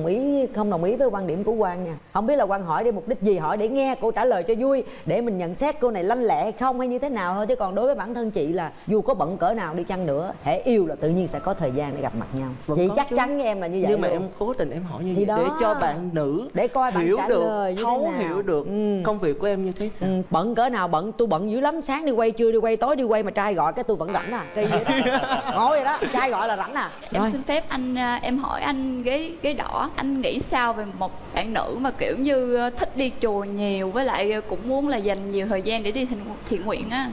đồng ý với quan điểm của Quang nha. Không biết là Quang hỏi để mục đích gì, hỏi để nghe cô trả lời cho vui, để mình nhận xét cô này lanh lẹ hay không hay như thế nào thôi. Chứ còn đối với bản thân chị là dù có bận cỡ nào đi chăng nữa, thể yêu là tự nhiên sẽ có thời gian để gặp mặt nhau. Chị chắc chắn với em là như vậy. Nhưng mà em cố tình em hỏi như vậy để cho bạn nữ để coi bạn trả lời như thế nào, hiểu được công việc của em như thế nào. Bận cỡ nào bận, tôi bận dữ lắm, sáng đi quay, trưa đi quay, tối đi quay, mà trai gọi cái tôi vẫn rảnh à. Cái gì đó ngồi vậy đó, trai gọi là rảnh à. Em xin phép anh, em hỏi anh ghế đỏ, anh nghĩ sao về một bạn nữ mà kiểu như thích đi chùa nhiều, với lại cũng muốn là dành nhiều thời gian để đi thiện nguyện á?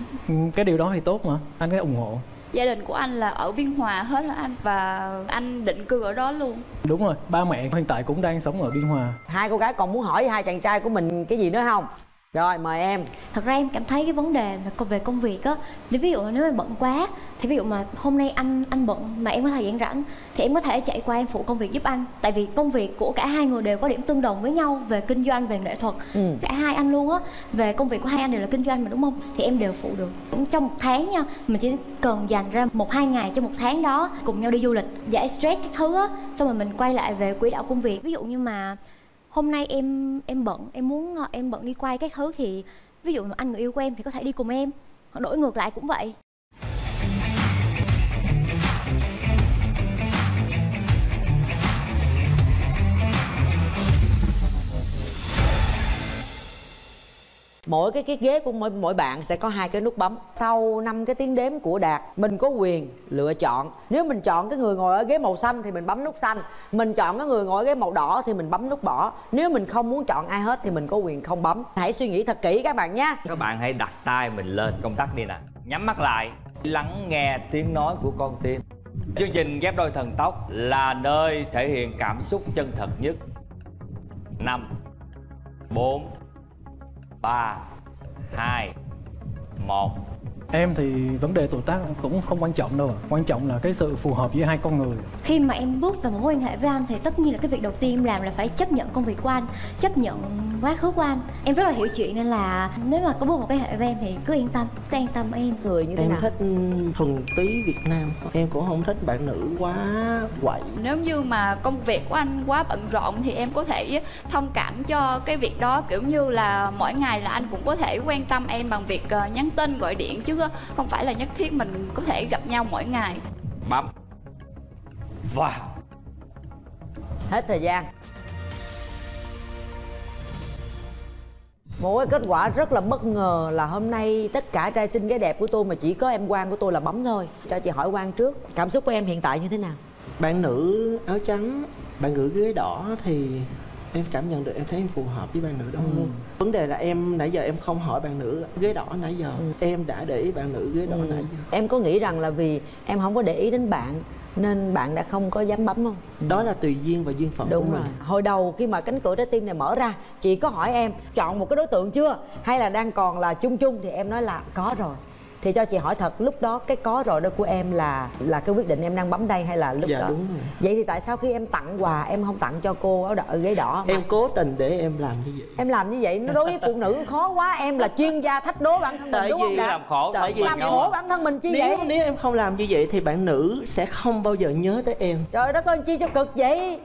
Cái điều đó thì tốt mà, anh cái ủng hộ. Gia đình của anh là ở Biên Hòa hết hả anh? Và anh định cư ở đó luôn? Đúng rồi, ba mẹ hiện tại cũng đang sống ở Biên Hòa. Hai cô gái còn muốn hỏi hai chàng trai của mình cái gì nữa không? Rồi, mời em. Thật ra em cảm thấy cái vấn đề về công việc á, ví dụ nếu em bận quá, thì ví dụ mà hôm nay anh bận mà em có thời gian rảnh, thì em có thể chạy qua em phụ công việc giúp anh. Tại vì công việc của cả hai người đều có điểm tương đồng với nhau về kinh doanh, về nghệ thuật. Cả hai anh luôn á, về công việc của hai anh đều là kinh doanh mà đúng không? Thì em đều phụ được. Cũng trong một tháng nha, mình chỉ cần dành ra 1-2 ngày cho một tháng đó, cùng nhau đi du lịch, giải stress các thứ á, xong rồi mình quay lại về quỹ đạo công việc. Ví dụ như mà hôm nay em bận, em bận đi quay các thứ, thì ví dụ mà anh người yêu của em thì có thể đi cùng em, hoặc đổi ngược lại cũng vậy. Mỗi cái ghế của mỗi bạn sẽ có 2 cái nút bấm. Sau 5 cái tiếng đếm của Đạt, mình có quyền lựa chọn. Nếu mình chọn cái người ngồi ở ghế màu xanh thì mình bấm nút xanh, mình chọn cái người ngồi ở ghế màu đỏ thì mình bấm nút đỏ. Nếu mình không muốn chọn ai hết thì mình có quyền không bấm. Hãy suy nghĩ thật kỹ các bạn nhé. Các bạn hãy đặt tay mình lên công tắc đi nè, nhắm mắt lại, lắng nghe tiếng nói của con tim. Chương trình Ghép Đôi Thần Tốc là nơi thể hiện cảm xúc chân thật nhất. 5, 4, 3, 2, 1. Em thì vấn đề tuổi tác cũng không quan trọng đâu. Quan trọng là cái sự phù hợp giữa hai con người. Khi mà em bước vào mối quan hệ với anh thì tất nhiên là cái việc đầu tiên em làm là phải chấp nhận công việc của anh, chấp nhận quá khứ của anh. Em rất là hiểu chuyện nên là nếu mà có bước một cái hệ với em thì cứ yên tâm, cứ an tâm em. Người như thế nào? Em thích thuần túy Việt Nam. Em cũng không thích bạn nữ quá quậy. Nếu như mà công việc của anh quá bận rộn thì em có thể thông cảm cho cái việc đó, kiểu như là mỗi ngày là anh cũng có thể quan tâm em bằng việc nhắn tin, gọi điện, chứ không phải là nhất thiết mình có thể gặp nhau mỗi ngày. Bấm. Và hết thời gian. Một cái kết quả rất là bất ngờ là hôm nay tất cả trai xinh gái đẹp của tôi mà chỉ có em Quang của tôi là bấm thôi. Cho chị hỏi Quang trước, cảm xúc của em hiện tại như thế nào? Bạn nữ áo trắng, bạn nữ ghế đỏ thì em cảm nhận được, em thấy em phù hợp với bạn nữ đó luôn. Vấn đề là em nãy giờ em không hỏi bạn nữ ghế đỏ nãy giờ, em đã để ý bạn nữ ghế đỏ nãy giờ. Em có nghĩ rằng là vì em không có để ý đến bạn nên bạn đã không có dám bấm không? Đó là tùy duyên và duyên phận. Đúng rồi. Hồi đầu khi mà cánh cửa trái tim này mở ra, chị có hỏi em chọn một cái đối tượng chưa hay là đang còn là chung chung, thì em nói là có rồi. Thì cho chị hỏi thật, lúc đó cái có rồi đó của em là cái quyết định em đang bấm đây hay là lúc đó? Đúng rồi. Vậy thì tại sao khi em tặng quà em không tặng cho cô ở ghế đỏ? Em cố tình để em làm như vậy. Em làm như vậy nó đối với phụ nữ khó quá. Em là chuyên gia thách đố bản thân mình, đúng không Đạt? Làm khổ bản thân mình chi vậy? Nếu em không làm như vậy thì bạn nữ sẽ không bao giờ nhớ tới em. Trời đất ơi, chi cho cực vậy?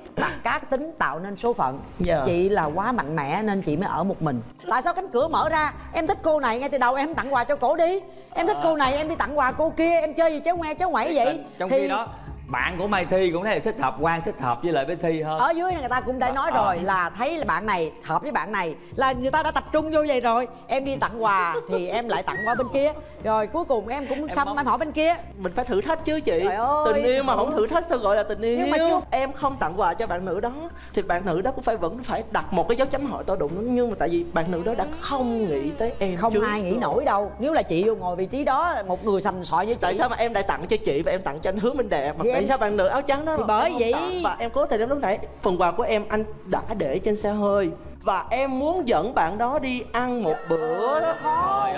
Cá tính tạo nên số phận. Chị là quá mạnh mẽ nên chị mới ở một mình. Tại sao cánh cửa mở ra? Em thích cô này ngay từ đầu em tặng quà cho cổ đi. Em thích cô này em đi tặng quà cô kia. Em chơi gì chéo ngoe chéo ngoảy vậy? Trong khi đó bạn của Mai Thi cũng thấy thích hợp, Quang thích hợp với lại với Thi hơn. Ở dưới này người ta cũng đã nói rồi là thấy là bạn này hợp với bạn này là người ta đã tập trung vô vậy rồi. Em đi tặng quà thì em lại tặng qua bên kia, rồi cuối cùng em cũng xăm em hỏi bên kia. Mình phải thử thách chứ chị. Tình yêu mà không thử thách sao gọi là tình yêu? Nhưng mà chưa... Em không tặng quà cho bạn nữ đó thì bạn nữ đó cũng vẫn phải đặt một cái dấu chấm hỏi tôi đụng nó, nhưng mà tại vì bạn nữ đó đã không nghĩ tới em. Không ai nghĩ nổi đâu. Nếu là chị vô ngồi vị trí đó, một người sành sỏi như chị. Tại sao mà em lại tặng cho chị và em tặng cho anh Hứa Minh Đạt? Tại sao bạn nữ áo trắng đó? Thì bởi vậy và em cố tình đến lúc nãy phần quà của em anh đã để trên xe hơi và em muốn dẫn bạn đó đi ăn một bữa đó. Thôi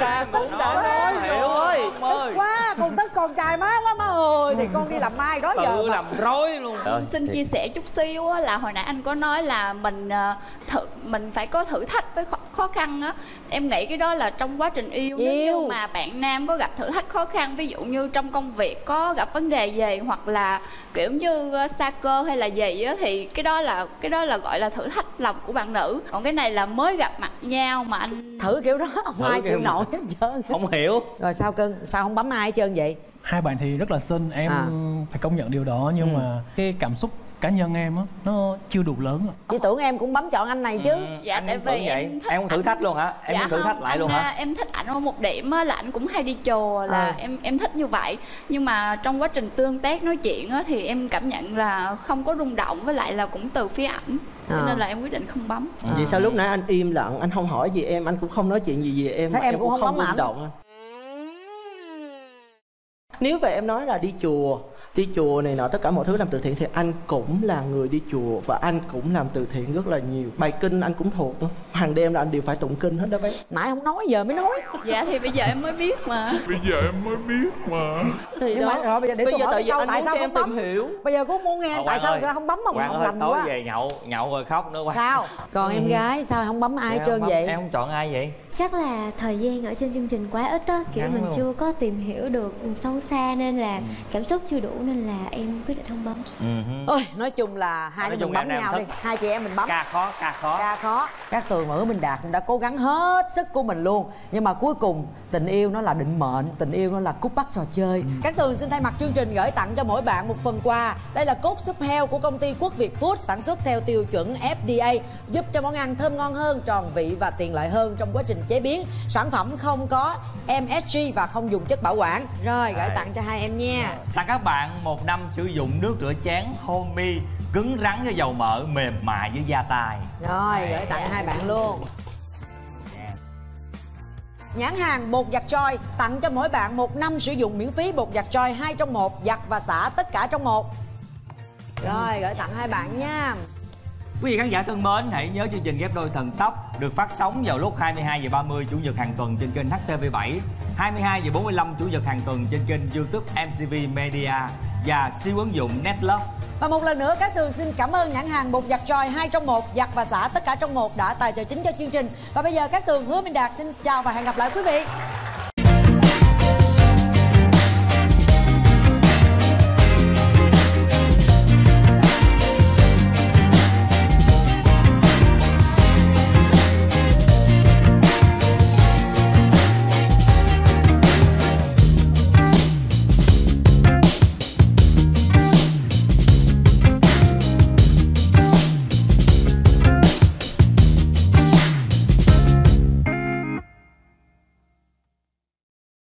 ta cũng đã nói hiểu quá, còn tức con trai má quá má ơi, thì con đi làm mai đó giờ tự làm rối luôn. Xin chia sẻ chút xíu là hồi nãy anh có nói là mình phải có thử thách với khó khăn á. Em nghĩ cái đó là trong quá trình yêu. Nhưng mà bạn nam có gặp thử thách khó khăn, ví dụ như trong công việc có gặp vấn đề gì hoặc là kiểu như xa cơ hay là gì á, thì cái đó là gọi là thử thách lòng của bạn nữ. Còn cái này là mới gặp mặt nhau mà anh thử kiểu đó không ai chịu nổi hết trơn, không hiểu. Rồi sao không bấm ai hết trơn vậy? Hai bạn thì rất là xinh, em phải công nhận điều đó, nhưng mà cái cảm xúc cá nhân em á nó chưa đủ lớn. Chị tưởng em cũng bấm chọn anh này chứ? Dạ anh, tại vì em thích, em thử thách luôn hả? Em dạ thử thách lại luôn hả? Em thích ảnh ở một điểm là ảnh cũng hay đi chùa, là em thích như vậy. Nhưng mà trong quá trình tương tác nói chuyện á thì em cảm nhận là không có rung động, với lại là cũng từ phía ảnh. Cho nên là em quyết định không bấm. Vì sao lúc nãy anh im lặng, anh không hỏi gì em, anh cũng không nói chuyện gì về em. Sao em cũng không rung động? Nếu vậy em nói là đi chùa này nọ tất cả mọi thứ làm từ thiện thì anh cũng là người đi chùa và anh cũng làm từ thiện rất là nhiều, bài kinh anh cũng thuộc, hàng đêm là anh đều phải tụng kinh hết đó bé. Nãy không nói giờ mới nói. Dạ thì bây giờ em mới biết mà. Thì đó. Mà, rồi bây giờ tại vì anh tại sao em tìm hiểu. Bây giờ cũng muốn nghe tại sao người ta không bấm mà Quang ơi, tối quá. Về nhậu rồi khóc nữa Quang. Sao? Còn em gái sao không bấm ai hết trơn vậy? Em không chọn ai vậy? Chắc là thời gian ở trên chương trình quá ít á, kiểu mình chưa có tìm hiểu được sâu xa nên là cảm xúc chưa đủ nên là em quyết định không bấm. Ôi, nói chung là hai đứa mình bấm nhau đi, hai chị em mình bấm. Ca khó. Các Tường và Hứa Minh Đạt cũng đã cố gắng hết sức của mình luôn, nhưng mà cuối cùng tình yêu nó là định mệnh, tình yêu nó là cúp bắt trò chơi. Các Tường xin thay mặt chương trình gửi tặng cho mỗi bạn một phần quà. Đây là cốt súp heo của công ty Quốc Việt Food, sản xuất theo tiêu chuẩn FDA, giúp cho món ăn thơm ngon hơn, tròn vị và tiện lợi hơn trong quá trình chế biến. Sản phẩm không có MSG và không dùng chất bảo quản. Rồi gửi tặng cho hai em nha. Tặng các bạn 1 năm sử dụng nước rửa chén Homey, cứng rắn với dầu mỡ, mềm mại với gia tài. Rồi gửi tặng hai bạn luôn. Nhãn hàng bột giặt Joy tặng cho mỗi bạn 1 năm sử dụng miễn phí bột giặt Joy 2 trong 1, giặt và xả tất cả trong một. Rồi gửi tặng hai bạn nha. Quý vị khán giả thân mến, hãy nhớ chương trình Ghép Đôi Thần Tốc được phát sóng vào lúc 22h30 Chủ nhật hàng tuần trên kênh HTV7, 22h45 Chủ nhật hàng tuần trên kênh YouTube MCV Media và siêu ứng dụng Netflix. Và một lần nữa Cát Tường xin cảm ơn nhãn hàng bột giặt Joy 2 trong 1, giặt và xả tất cả trong một đã tài trợ chính cho chương trình. Và bây giờ Cát Tường, Hứa Minh Đạt xin chào và hẹn gặp lại quý vị.